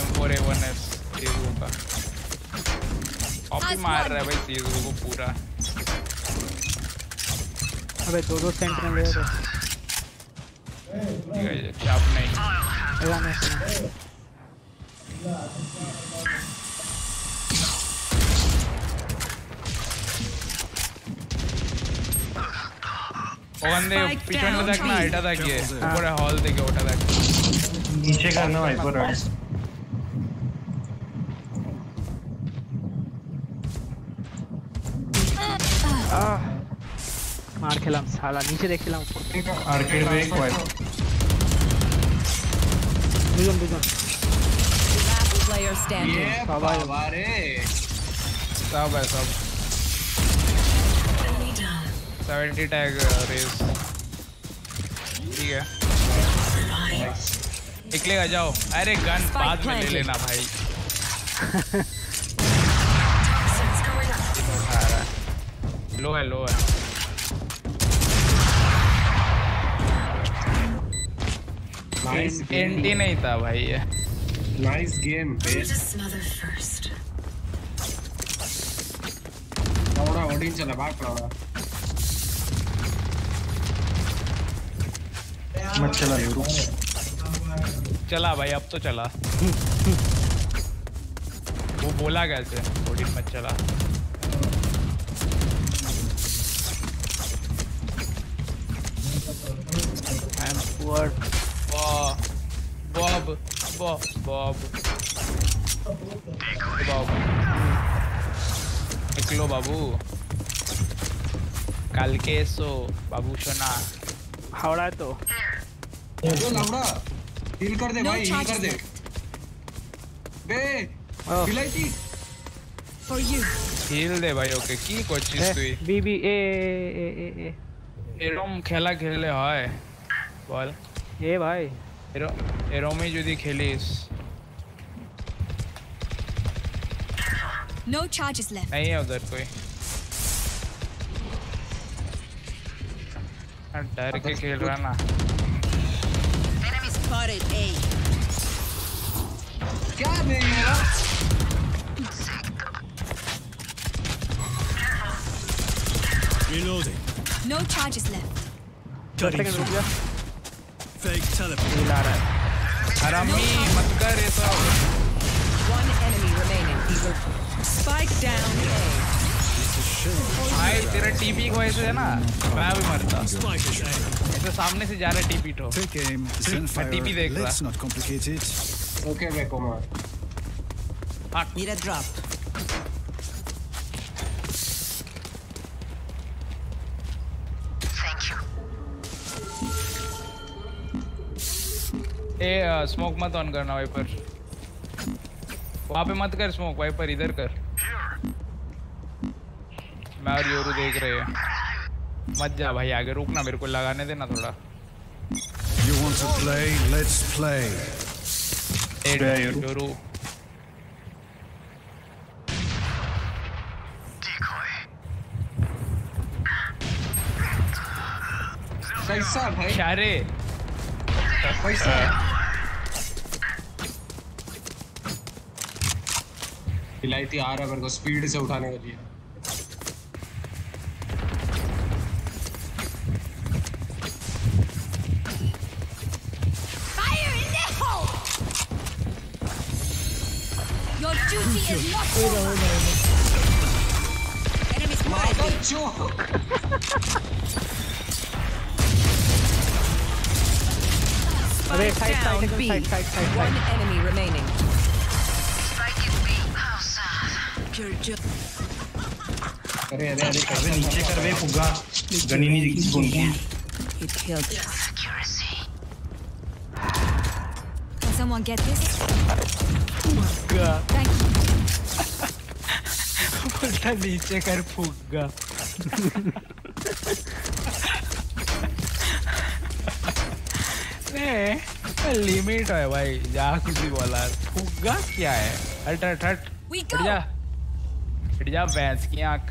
M four A one S Tezu का कॉपी मार रहा है भाई तेजू को पूरा अबे दो दो सेंट में ले रहा है ये चाप नहीं नीचे करना भाई पूरा मार खेलाम साला नीचे देख खेलाम आर्केड में एक वाइप बुझन बुझन प्लेयर स्टैंडिंग सवाल वारे सब है सब seventy टैग रेस ठीक है निकलेगा जाओ अरे गन बाद में ले लेना भाई लो है लो है नाइस एंटी नहीं था भाई ये नाइस गेम फर्स्ट थोड़ा ओडिन चला भाग थोड़ा मत चला यूरो चला भाई अब तो चला वो बोला कैसे ओडिन मत चला I am poor Bob, Bob, Bob, Bob. Bob. Eklo babu. Kalkeso, babu shona. Howda to. Jo lamda, heal kar de bhai, heal kar de. Be, bilaiti. For you. Heal de bhai, okay. Ki kochis tui. B B A A A A. Erom khela khelle hoy. Ball. ये भाई arrow arrow में जदी खेलिस no charges left नहीं है उधर कोई यार डर के खेल रहा ना एनिमी स्पॉटेड ए क्या मेरा reloading no charges left cutting रुक गया fake teleport ला रहा है हरामी मत कर ये सब one enemy remaining spike down भाई तेरा टीपी को ऐसे है ना मैं भी मरता ऐसे सामने से जा रहा टीपी तो टीपी देख रहा let's not complicate it okay मैं कोमर हां मेरा ड्रॉप ए, आ, स्मोक मत ऑन करना वाइपर वहां पे मत कर स्मोक वाइपर इधर कर मैं और योरू देख रहे हैं मत जा भाई आगे रुकना मेरे को लगाने देना थोड़ा you want to play let's play Yoru कैसा भाई अरे कैसा इलायती आ रहा है मेरे को स्पीड से उठाने के लिए fire in the hole your duty is not over enemy spotted अरे side side side side one enemy remaining अरे अरे अरे करवे नीचे करवे फुग्गा गनी नहीं दिखी कौन की someone get this फुग्गा बोलता नीचे कर फुग्गा नहीं लिमिट है भाई जहाँ किसी बोला फुग्गा क्या है हट हट हट जा जा भैंस की आंख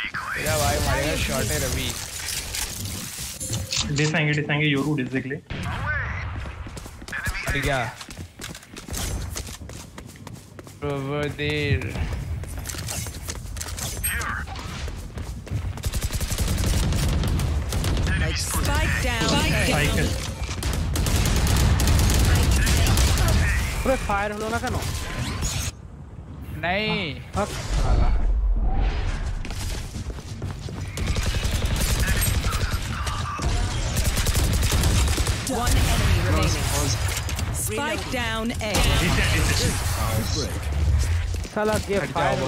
भाई मारेगा शॉट है रवि डिसेंगे डिसेंगे योरू डिसेंगे ठीक है ओवर देयर स्पाइक डाउन अबे फायर होना का नो नहीं Spike down A. He's dead, he's dead. Salah, give fire.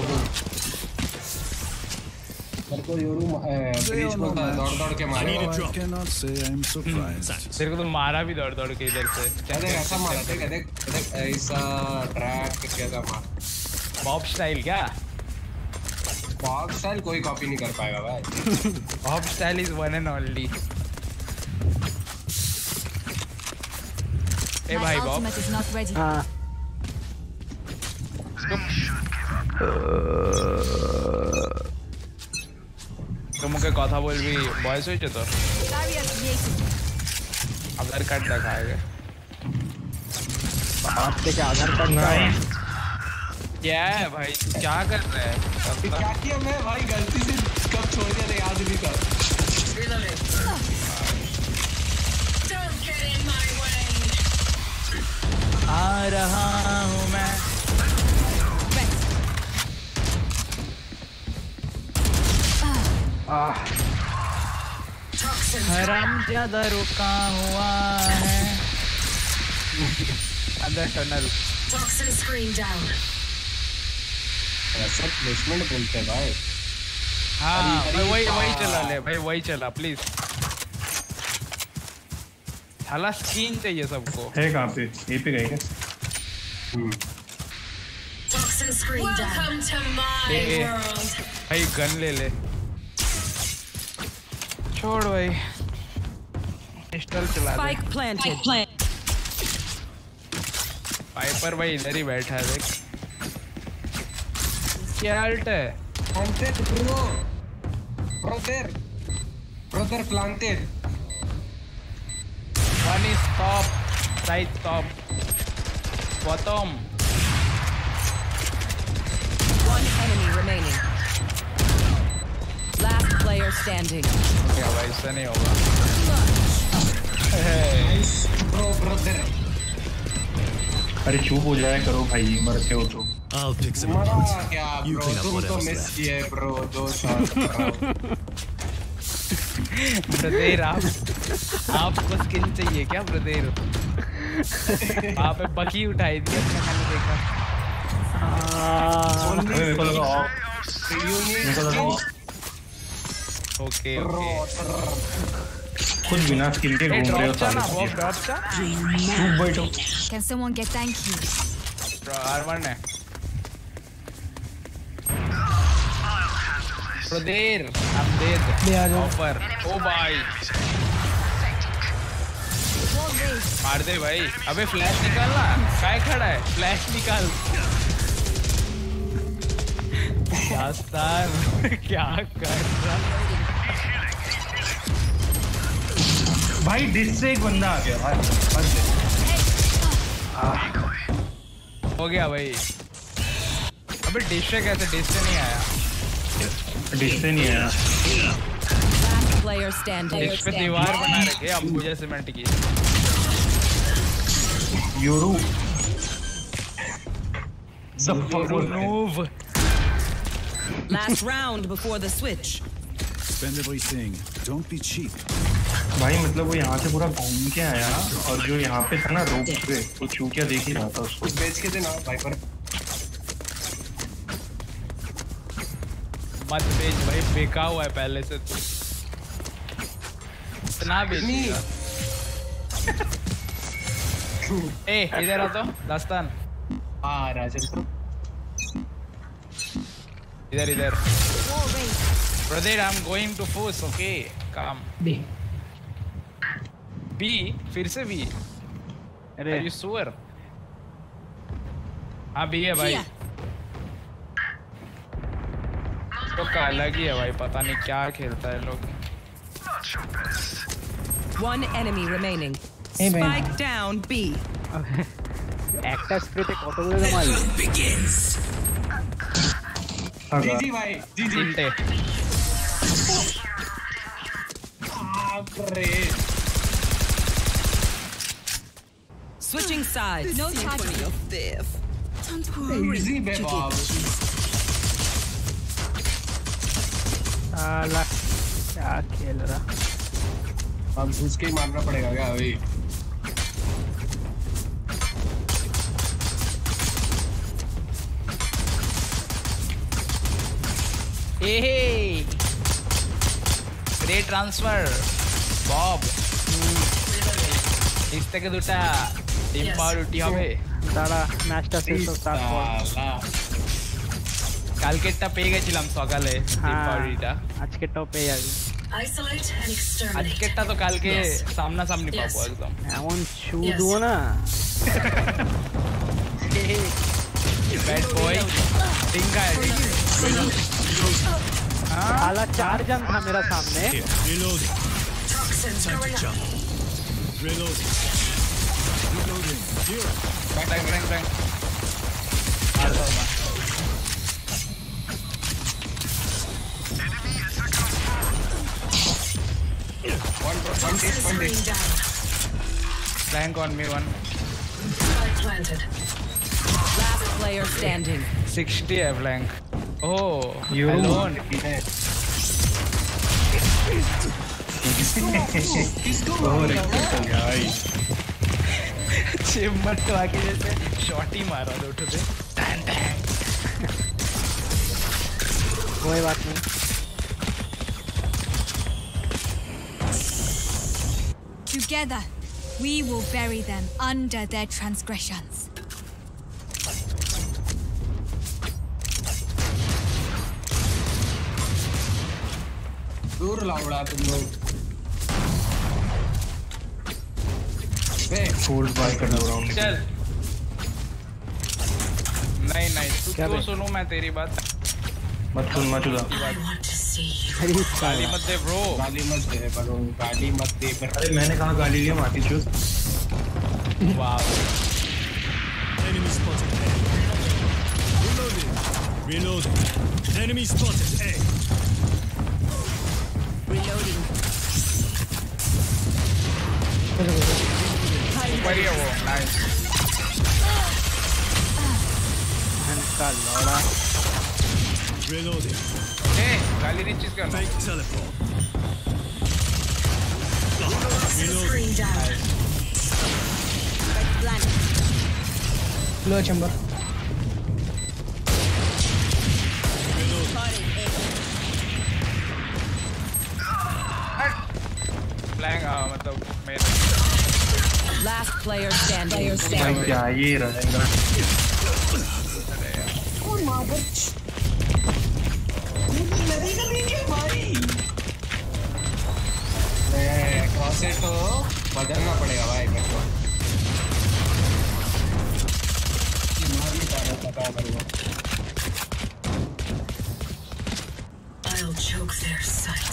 I need a drop. I cannot say I'm surprised. तेरे को तो मारा भी दौड़ दौड़ के इधर से। देख ऐसा मारा, देख देख देख ऐसा ट्रैक कैसा मार। बॉब स्टाइल क्या? बॉब स्टाइल कोई कॉपी नहीं कर पाएगा भाई। Bob style is one and only. Hey, my ultimate is not ready. Uh. तुमके कथा बोल भी बॉयस हुई चेतो। आधार कार्ड लगाएगा। आपके क्या आधार कार्ड नहीं? क्या है भाई? क्या कर रहे हैं? अभी क्या किया मैं भाई? गलती से कब छोड़ दिया याद भी कर। Don't get in my way. आ रहा हूँ मैं। आह। हराम ज़्यादा रुका हुआ है। अंदर टनल। Toxin screen down. ऐसा placement बोलते हैं भाई। हाँ भाई वही वही चला ले भाई वही चला please। साला स्किन चाहिए सबको। है कहाँ पे? ये पे गई क्या? भाई गन ले ले। छोड़ भाई। पिस्टल चला दे। पाइपर भाई इधर ही बैठा है देख। क्या अल्ट है? Planted bro. Brother. Brother planted. One is top, right top, bottom. One enemy remaining. Last player standing. Yeah, bhai, aisa nahi hoga. Nice, bro, brother. अरे चुप हो जाए करो भाई मरते हो तो. I'll pick some points. You clean up whatever's left. You missed, bro. Two shots. ब्रदेर आप आपको स्किन चाहिए क्या ब्रदेर? आप पे बकी उठाई थी अपने मैंने देखा। मेरे को लगा ऑफ। मेरे को लगा ऑफ। Okay okay. खुद बिना स्किन के घूम रहे हो साला। चुप बैठो। Can someone get thank you? Arman है। ब्रदर आप दे दे ऑफर ओ भाई मार दे भाई अबे फ्लैश निकाल ना काय खड़ा है फ्लैश निकाल यार क्या कर रहा भाई डिस से एक बंदा आ गया भाई हो गया भाई अबे डिस से कैसे डिस से नहीं आया इस पे दीवार बना रखे अंबुजा सीमेंट की Yoru last round before the switch spend everything don't be cheap भाई मतलब वो यहाँ से पूरा घूम के आया और जो यहाँ पे था ना रोक पे वो चूतिया देख ही रहा था उसको बेच के देना भाई पर मत बेच भाई बेका हुआ है पहले से तू इतना बेचेगा ए इधर आ तो दास्तान आ राजन इधर इधर brother I am going to force okay come B B फिर से बी अरे यू सुअर हाँ बी है भाई तो अलग ही है भाई पता नहीं क्या खेलता है लोग One enemy remaining. Spike down B. Actors पे कत बोले तो मालूम नहीं जी भाई जी जी इंटे Switching sides. No charging of death. Don't worry. आला क्या खेल रहा अब उसके ही मारना पड़ेगा क्या अभी Hey, hey. Great transfer. Bob. Is take duta team power uti hobe. Sala matchta six seven ball. Kalke ta peye gechilam sokale team power eta. Ajke ta peye jabi. Isolate and exterminate. Ajke ta to kalke samna samni pabo ekdom. Emon chudo na. Bad boy. Dinga hai. आला चार जन था मेरा सामने। Flank on me one. Last player standing. sixty a flank. Oh, you alone. Chimbat to aake jaise shorty mara do uthte. Dang dang. Koi baat nahi. Together, we will bury them under their transgressions. दूर लाउडा तुम लोग बे fold bye कर रहा हूं चल नहीं नहीं तू तो सुनो मैं तेरी बात मत सुन मत उड़ा गाली मत दे ब्रो गाली मत दे ब्रो गाली मत दे पर अरे मैंने कहां गाली लिया माटी चूस wow enemy spotted reloading reloading enemy spotted hey reloading बढ़िया वो नाइस इनका लौड़ा reloading ए गाली नहीं चीज करना reloading लो Chamber last player standing player standing kya ye rahenga oh my bitch nahi nahi ke bhai eh kaise to badalna padega bhai meko ki mari dala pata karunga I'll choke their sight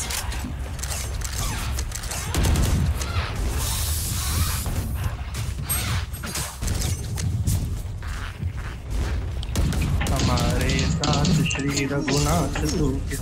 गुना तू किस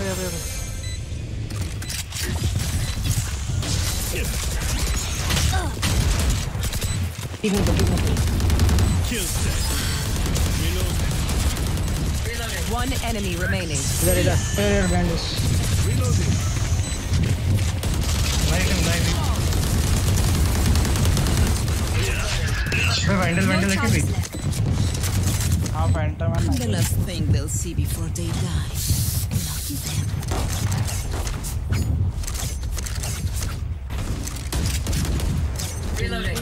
Yeah, yeah, yeah. Even the people. Kill set. Reloading. One enemy remaining. There it is. There it is. Reloading. Light him, light him. Vandal, vandal, like a bit. Half phantom and. The last thing they'll see before they die. Reloading.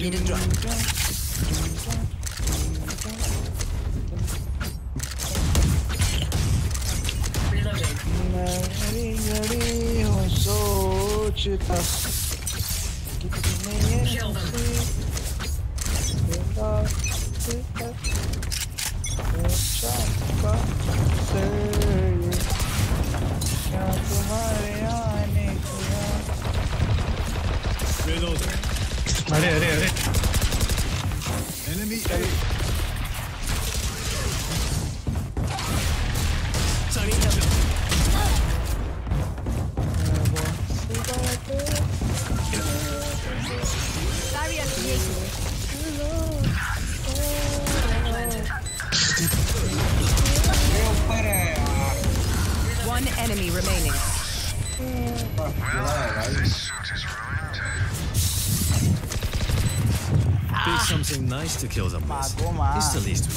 Need a drop. Reloading. Kill them. Reloading. Reloading. Enemy One enemy remaining. Well, this suit is ruined. Ah. Do something nice to kill them with. It's the least.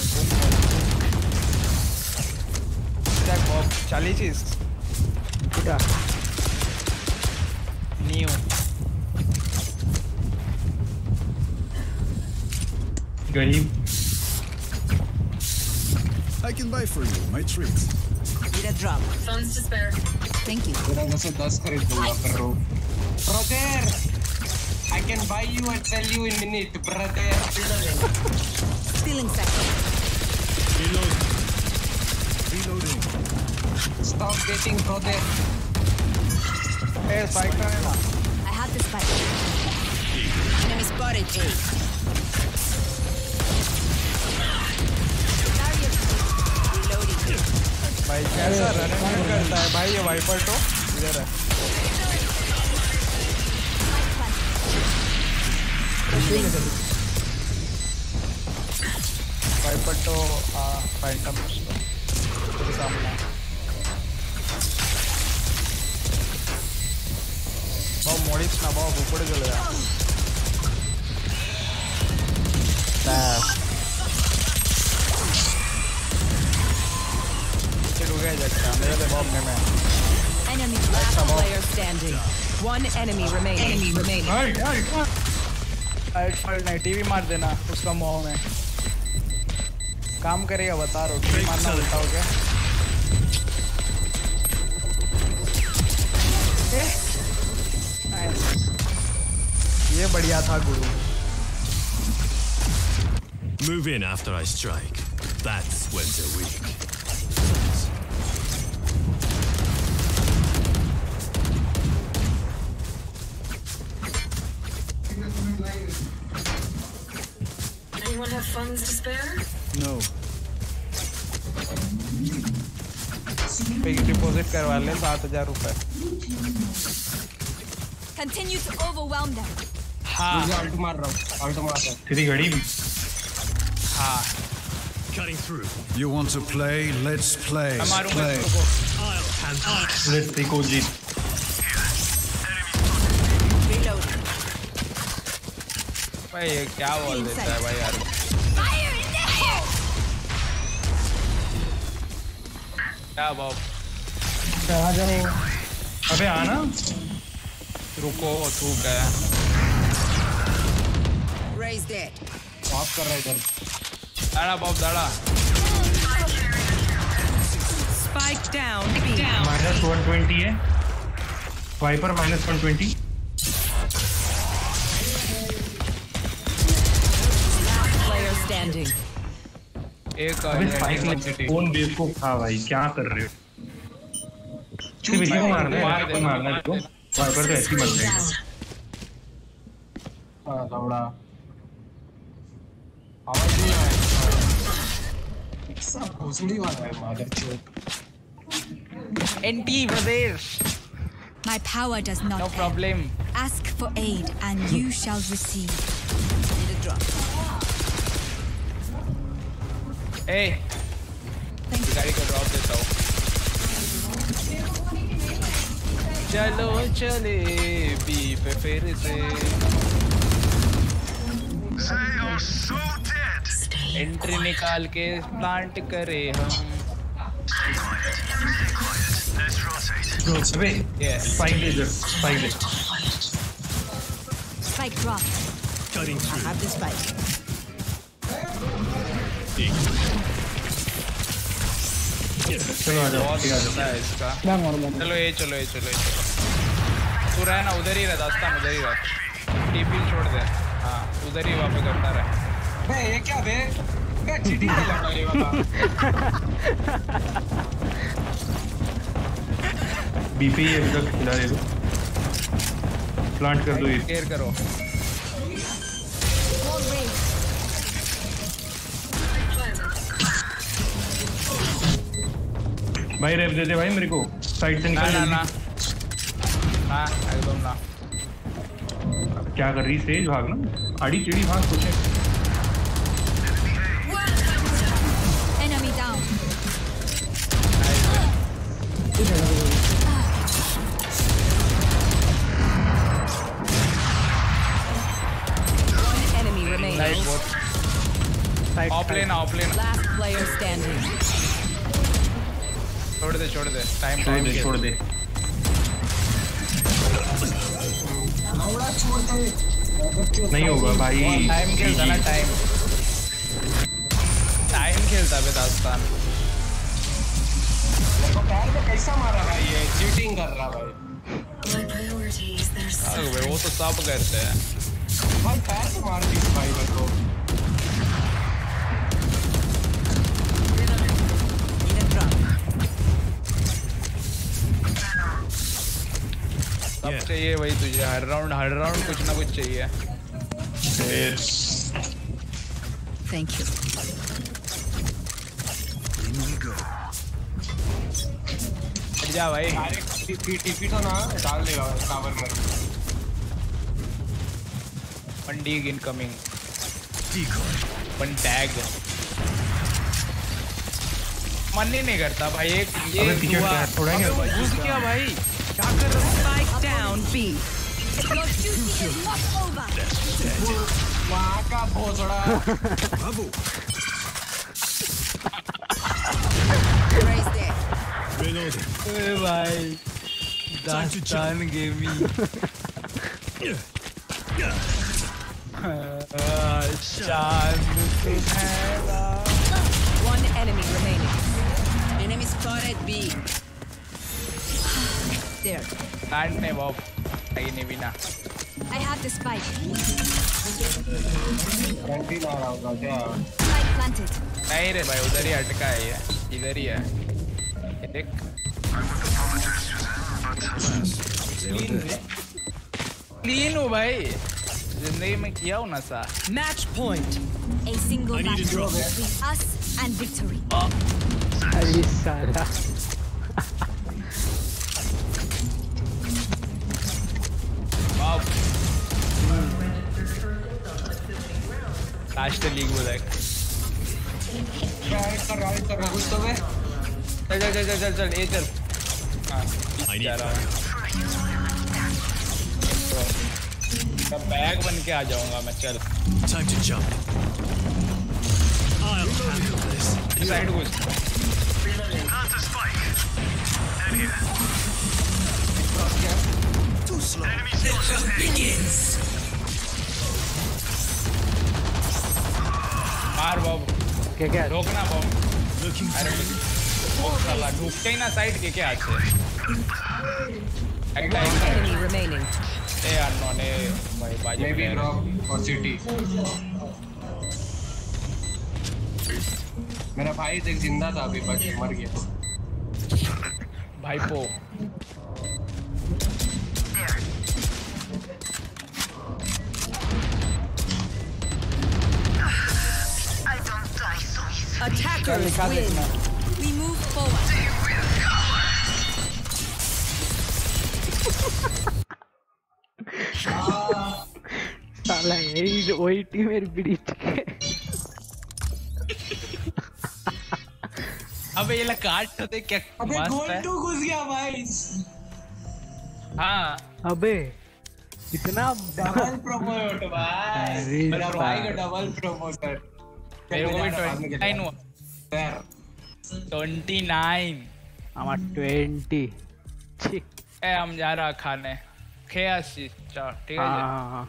That mob challenges. New. Got him. I can buy for you my tricks. Need a drop. Funds to spare. Thank you. Brother, I can buy you and sell you in a minute, brother. Stealing second. Reloading. Reloading. Stop getting brother. Hey, spike time. I have the spike. Enemy spotted. Reloading. भाई कैसा run करता है भाई ये wiper तो इधर है wiper तो आ फैंटम उसको सामने बहुत मोड़िस ना बहुत ऊपर चले गया ना Enemy last player standing. One enemy remaining. Enemy remaining. Hey, hey, come on. I'll fight na T V मार देना उसका मोह में. काम करेगा बता रो. T V मारना बताओ क्या? ये बढ़िया था गुरु. Move in after I strike. That's when they're weak. Anyone have funds to spare? No. Big deposit करवा ले सात हजार रुपए. Continue to overwhelm them. हाँ. आल्ट मार रहा हूँ. आल्ट मार रहा हूँ. तेरी गड़ी. हाँ. Cutting through. You want to play? Let's play. Play. Let's take O G. भाई ये क्या बोल देता है भाई यार क्या बाप कहाँ जा रहे हो अबे आना रुको तू गया बाप कर रहा है इधर दादा बाप दादा spike down minus one twenty है Viper minus one twenty standing ek spike like phone base ko kha bhai kya kar rahe ho chhut bhi marna hai marna hai viper to aise mat de ha lauda awaaz nahi aa rahi sab bhosdi wala hai mother chhut nt brothers my power does not no problem ask for aid and you shall receive need a drop Hey, गाड़ी को drop देता हूँ। चलो चले B पे फिर से। Entry निकाल के प्लांट करे हम। अबे, स्पाइक लेजर, स्पाइक लेजर। Spike drop. I have the spike. चलो आ जाओ ठीक है चलो ये चलो ये चलो तू रह ना उधर ही रह दास्ता उधर ही रह टीपी छोड़ दे हाँ उधर ही वापस करता रहे बे ये क्या बे क्या चीटी नहीं लगा ये वाला बीपी ये इधर खिला दे प्लांट कर दो ये केयर करो भाई रेप दे दे भाई मेरे को साइड से निकाल ना ना ना एकदम ना। अब क्या कर रही सेज भागना आड़ी चिड़ी भाग कुछ है। Enemy down offlane offlane last player standing छोड़ दे छोड़ दे टाइम टाइम छोड़ दे थोड़ा छोड़ दे नहीं होगा भाई टाइम खेलता ना टाइम टाइम खेलता बे दास्तान वो पैर पे कैसा मारा भाई ये चीटिंग कर रहा भाई वो तो सब करते हैं भाई पैर से मार दी भाई बको सब चाहिए भाई तुझे हर राउंड हर राउंड कुछ ना कुछ चाहिए। थैंक यू जा भाई टीपी तो ना डाल देगा टावर पर वन डीग इनकमिंग वन टैग मन ही नहीं करता भाई एक ये घुस गया भाई Spike down B. Your duty is not over. वहाँ का बोझड़ा। बाबू। Raise it. Reload. अरे भाई, दास्तान गेमी। शांत सुनाएगा। One enemy remaining. Enemy spotted B. There. Can't name up. I need Vina. I have the spike. Can't be out of there. Spike planted. Nahi re bhai udhar hi atka hai ye idhar hi hai ye dekh clean ho bhai zindagi mein kiya ho na sa match point a single match between us and victory are sara league बोला चल चल चल चल चल ए चल bag बन के आ जाऊंगा मैं चल साइड को मार बाबू क्या क्या रोकना बाबू अरे साला ढूंढ के ना साइड के क्या आते हैं ए आर नॉन ए भाई बाजी मे बी ड्रॉप और सिटी मेरा भाई एक जिंदा था अभी बट मर गया भाई पो Attackers win. We move forward. साला मेरी जो ओटी मेरे बीच के। अबे ये लगाट तो देख क्या मस्त है। अबे गोल टू घुस गया भाई। हाँ। अबे इतना डबल प्रोमोट भाई। मेरा भाई का डबल प्रोमोटर। उनतीस हमारा बीस ए हम जा रहा खाने छियासी चल ठीक है हां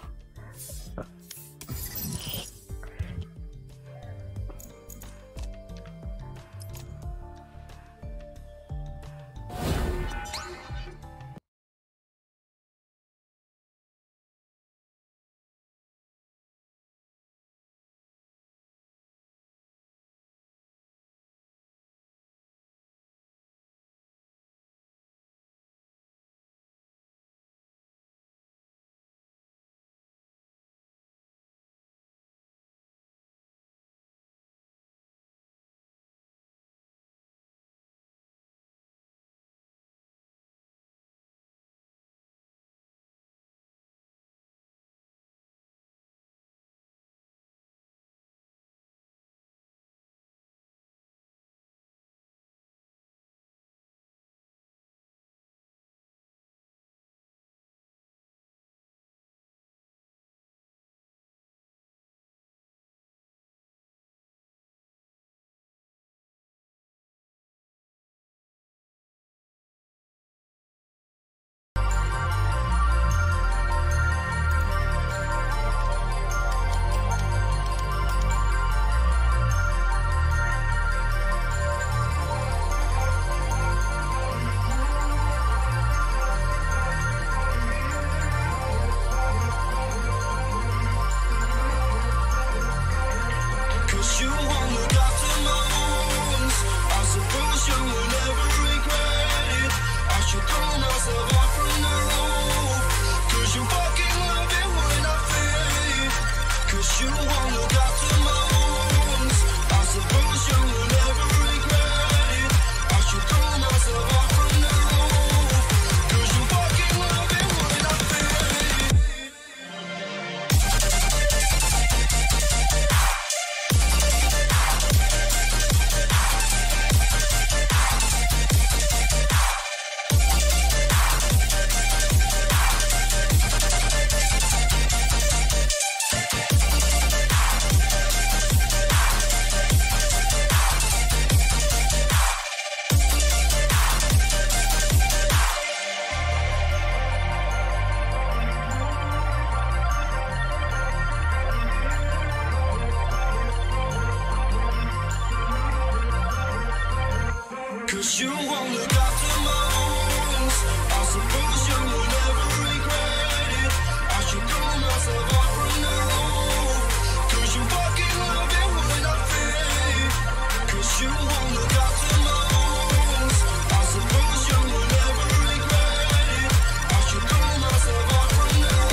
Cause you won't look after my wounds. I suppose you will never regret it. I should call myself out from now. Cause you fucking love it when I feel. Cause you won't look after my wounds. I suppose you will never regret it. I should call myself out from now.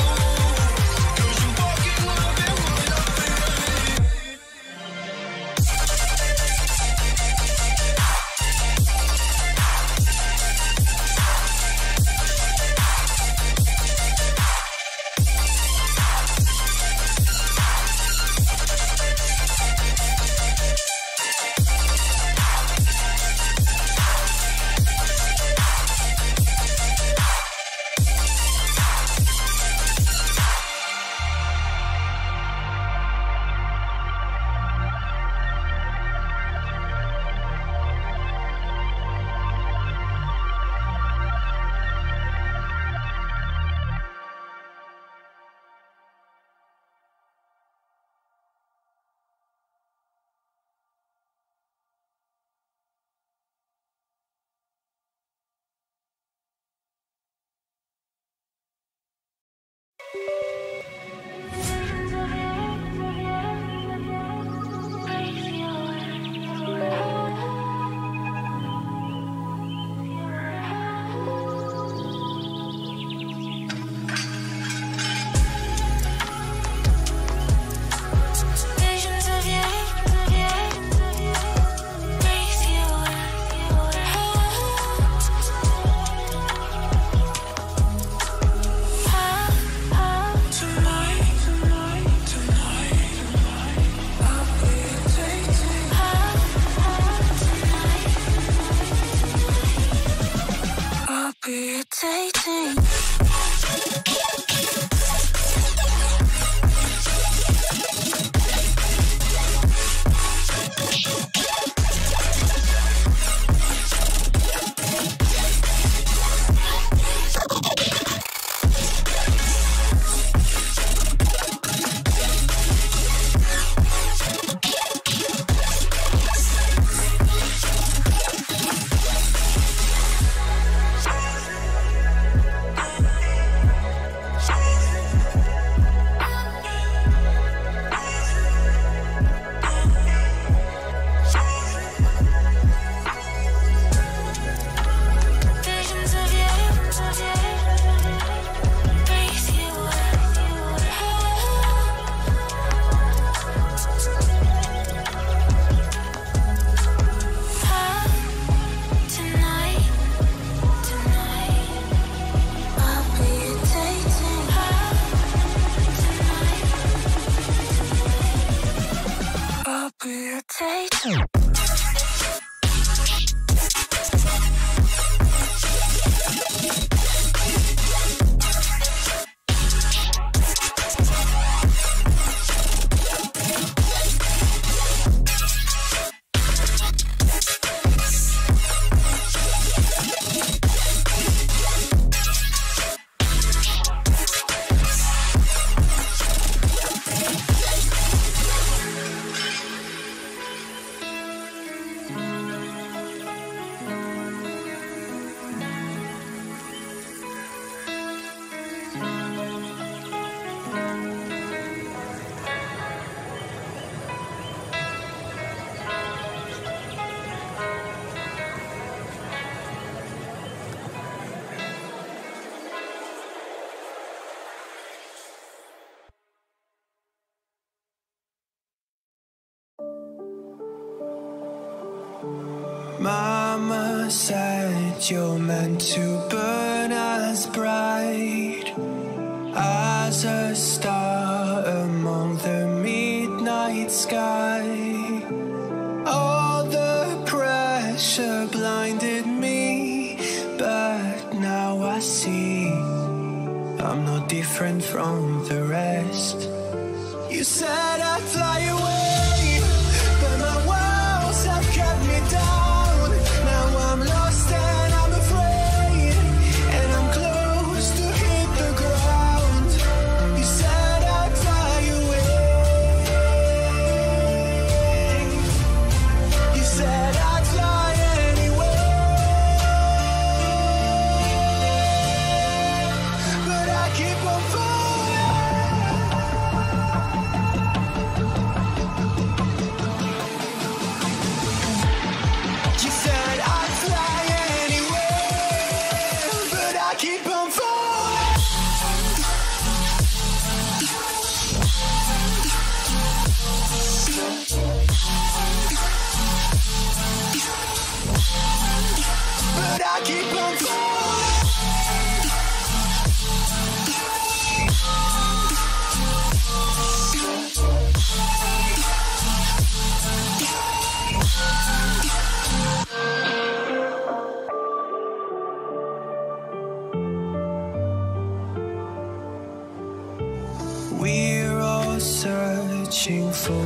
Cause you fucking love it when I feel. Mama said you're meant to burn as bright as a star among the midnight sky. All the pressure blinded me, but now I see I'm not different from the rest. You said I'd fly away, but my walls have kept me down. I'm lost and I'm afraid, and I'm close to hit the ground. You said I'd fly away. You said I'd fly anyway.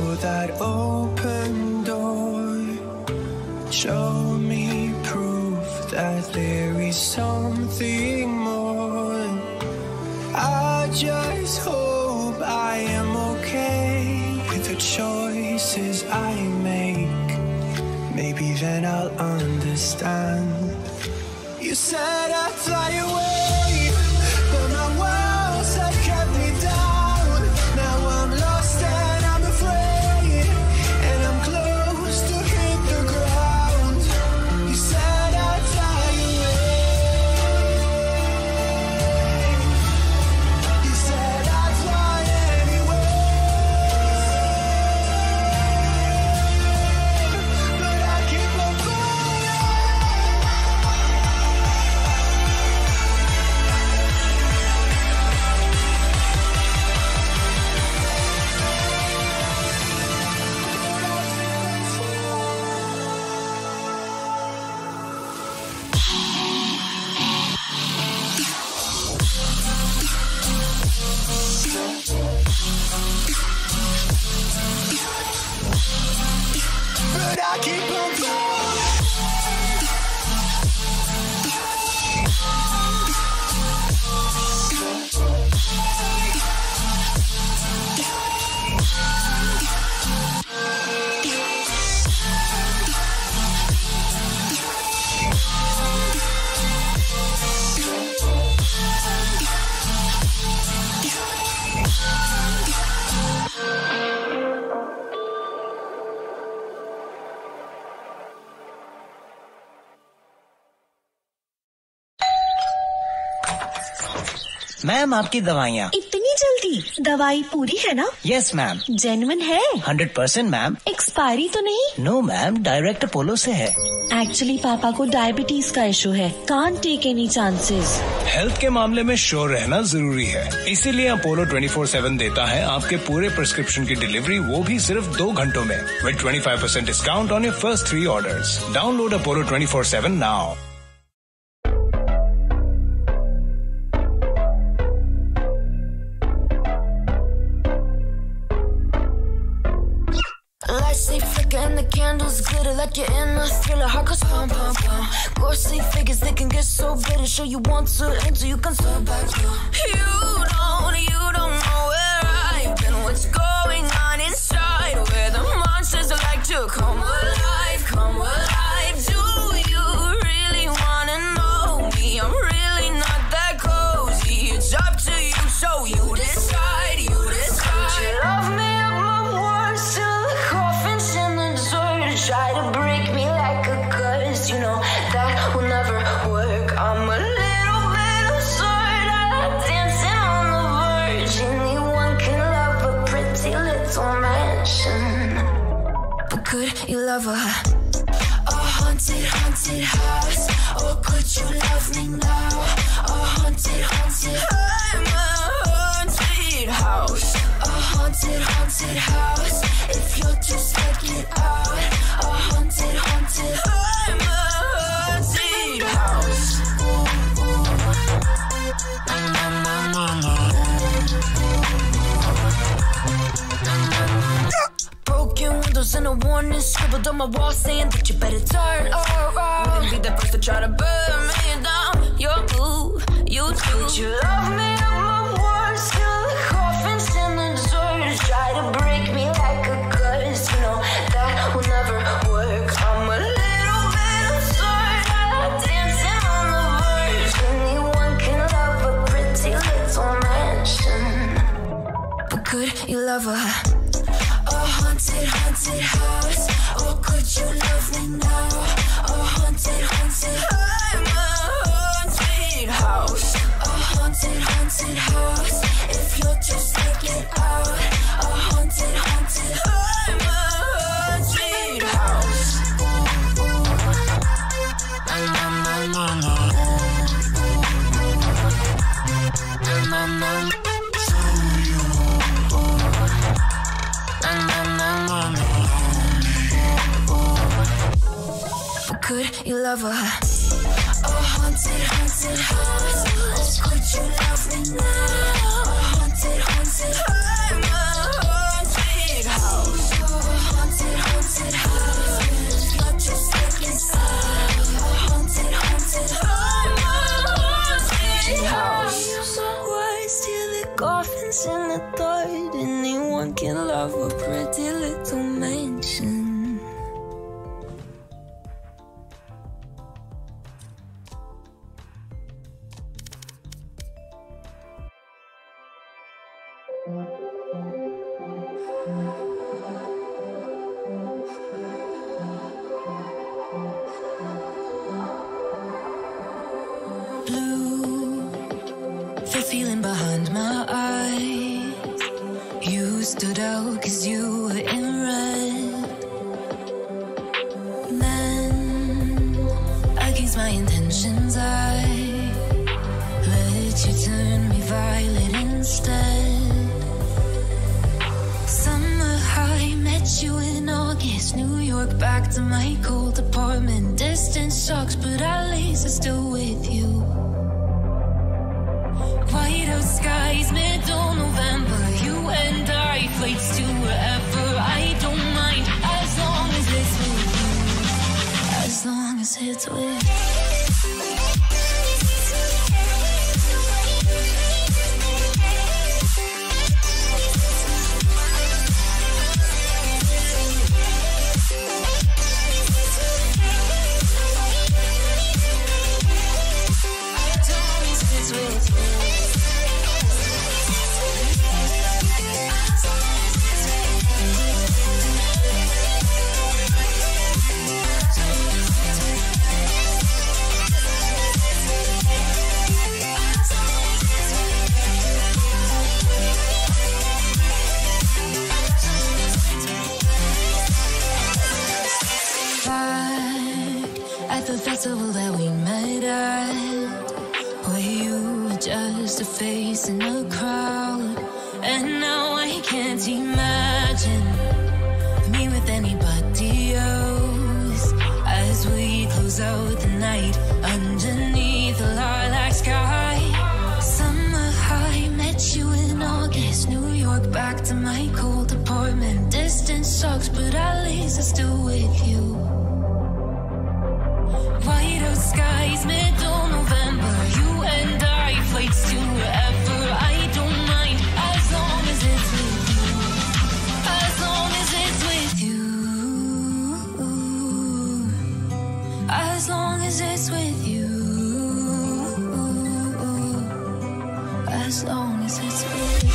through that open door. Show me proof that there is something more. I just hope I am okay with the choices I make. Maybe then I'll understand. You said I'd fly away, but my walls have kept me down. Now I'm lost and I'm afraid, and I'm close to hit the ground. You said I'd fly away. You said I'd fly anywhere, but I keep on falling. But I keep on falling. Ma'am आपकी दवाइयाँ इतनी जल्दी? दवाई पूरी है ना? Yes ma'am. Genuine है? Hundred percent ma'am. Expiry तो नहीं? नो मैम, डायरेक्ट अपोलो से है. एक्चुअली पापा को डायबिटीज का इशू है. Can't take any chances. Health के मामले में श्योर रहना जरूरी है, इसीलिए अपोलो ट्वेंटी फोर सेवन देता है आपके पूरे प्रिस्क्रिप्शन की डिलीवरी, वो भी सिर्फ दो घंटों में with twenty five percent discount on your first three orders. Download Apollo twenty four seven now. And the candles glitter like you're in a thriller. Heart goes pump, pump, pump. Ghostly figures that can get so bitter. Sure you want to enter, you can turn back through. You don't, you don't know where I've been. What's going on inside? Where the monsters like to come alive, come alive. Do you really wanna know me? I'm really not that cozy. It's up to you, so you decide, you decide. Could you love me? Try to break me like a curse, you know that will never work. I'm a little bit absurd, I like dancing on the verge. Anyone can love a pretty little mansion, but could you love a, a haunted, haunted house? Or could you love me now? A haunted, haunted, I'm a haunted house. A haunted, haunted house. If you're just taking it out. And a warning scribbled on my wall saying that you better turn around. Wouldn't be the first to try to burn me down. You're blue, you too. Could you love me at my worst? Kill the coffins in the dirt. Try to break me like a curse, you know that will never work. I'm a little bit absurd, I like dancing on the verge. Anyone can love a pretty little mansion, but could you love her? A haunted, haunted house. Or could you love me now? A haunted, haunted, I'm a haunted house. A haunted, haunted house. If you're just taking out. A haunted, haunted, I'm a haunted house. Could you love her? A haunted, haunted house. Could you love me now? A haunted, haunted, I'm a haunted house. stood out cause you were in red. Man, against my intentions I let you turn me violet instead. Summer high, met you in August, New York, back to my cold apartment. Distance sucks, but at least I'm still with you. Whiteout skies, middle November, you and I, flights to wherever. I don't mind, as long as it's with you. As long as it's with you. The festival that we met at, where you were just a face in the crowd. And now I can't imagine me with anybody else. As we close out the night underneath the lilac sky. Summer high, met you in August, New York, back to my cold apartment. Distance sucks, but at least I'm still with you. Whiteout skies, middle November, you and I, flights to wherever. I don't mind, as long as it's with you. As long as it's with you. As long as it's with you. As long as it's with you.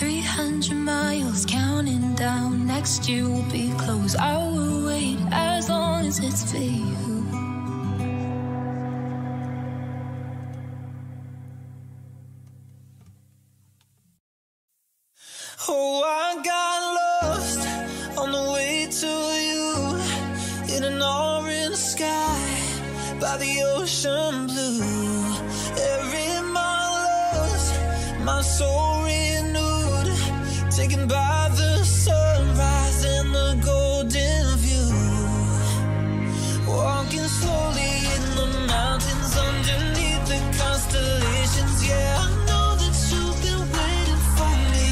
three hundred miles counting down, next year will be close. I will wait as long as it's for you. Oh, I got lost on the way to you, in an orange sky by the ocean blue. Every mile lost, my soul renewed, taken by the sunrise and the golden view. Walking slowly in the mountains underneath the constellations. Yeah, I know that you've been waiting for me.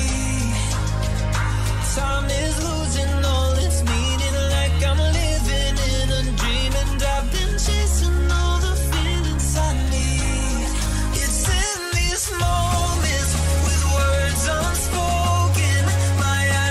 Time is losing all its meaning, like I'm living in a dream. And I've been chasing all the feelings I need. It's in these moments with words unspoken. My eyes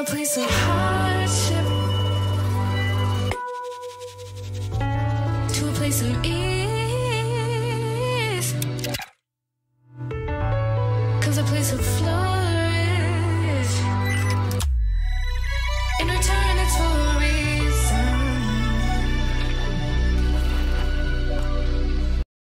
a place of hardship, to a place of ease, 'cause a place of flow.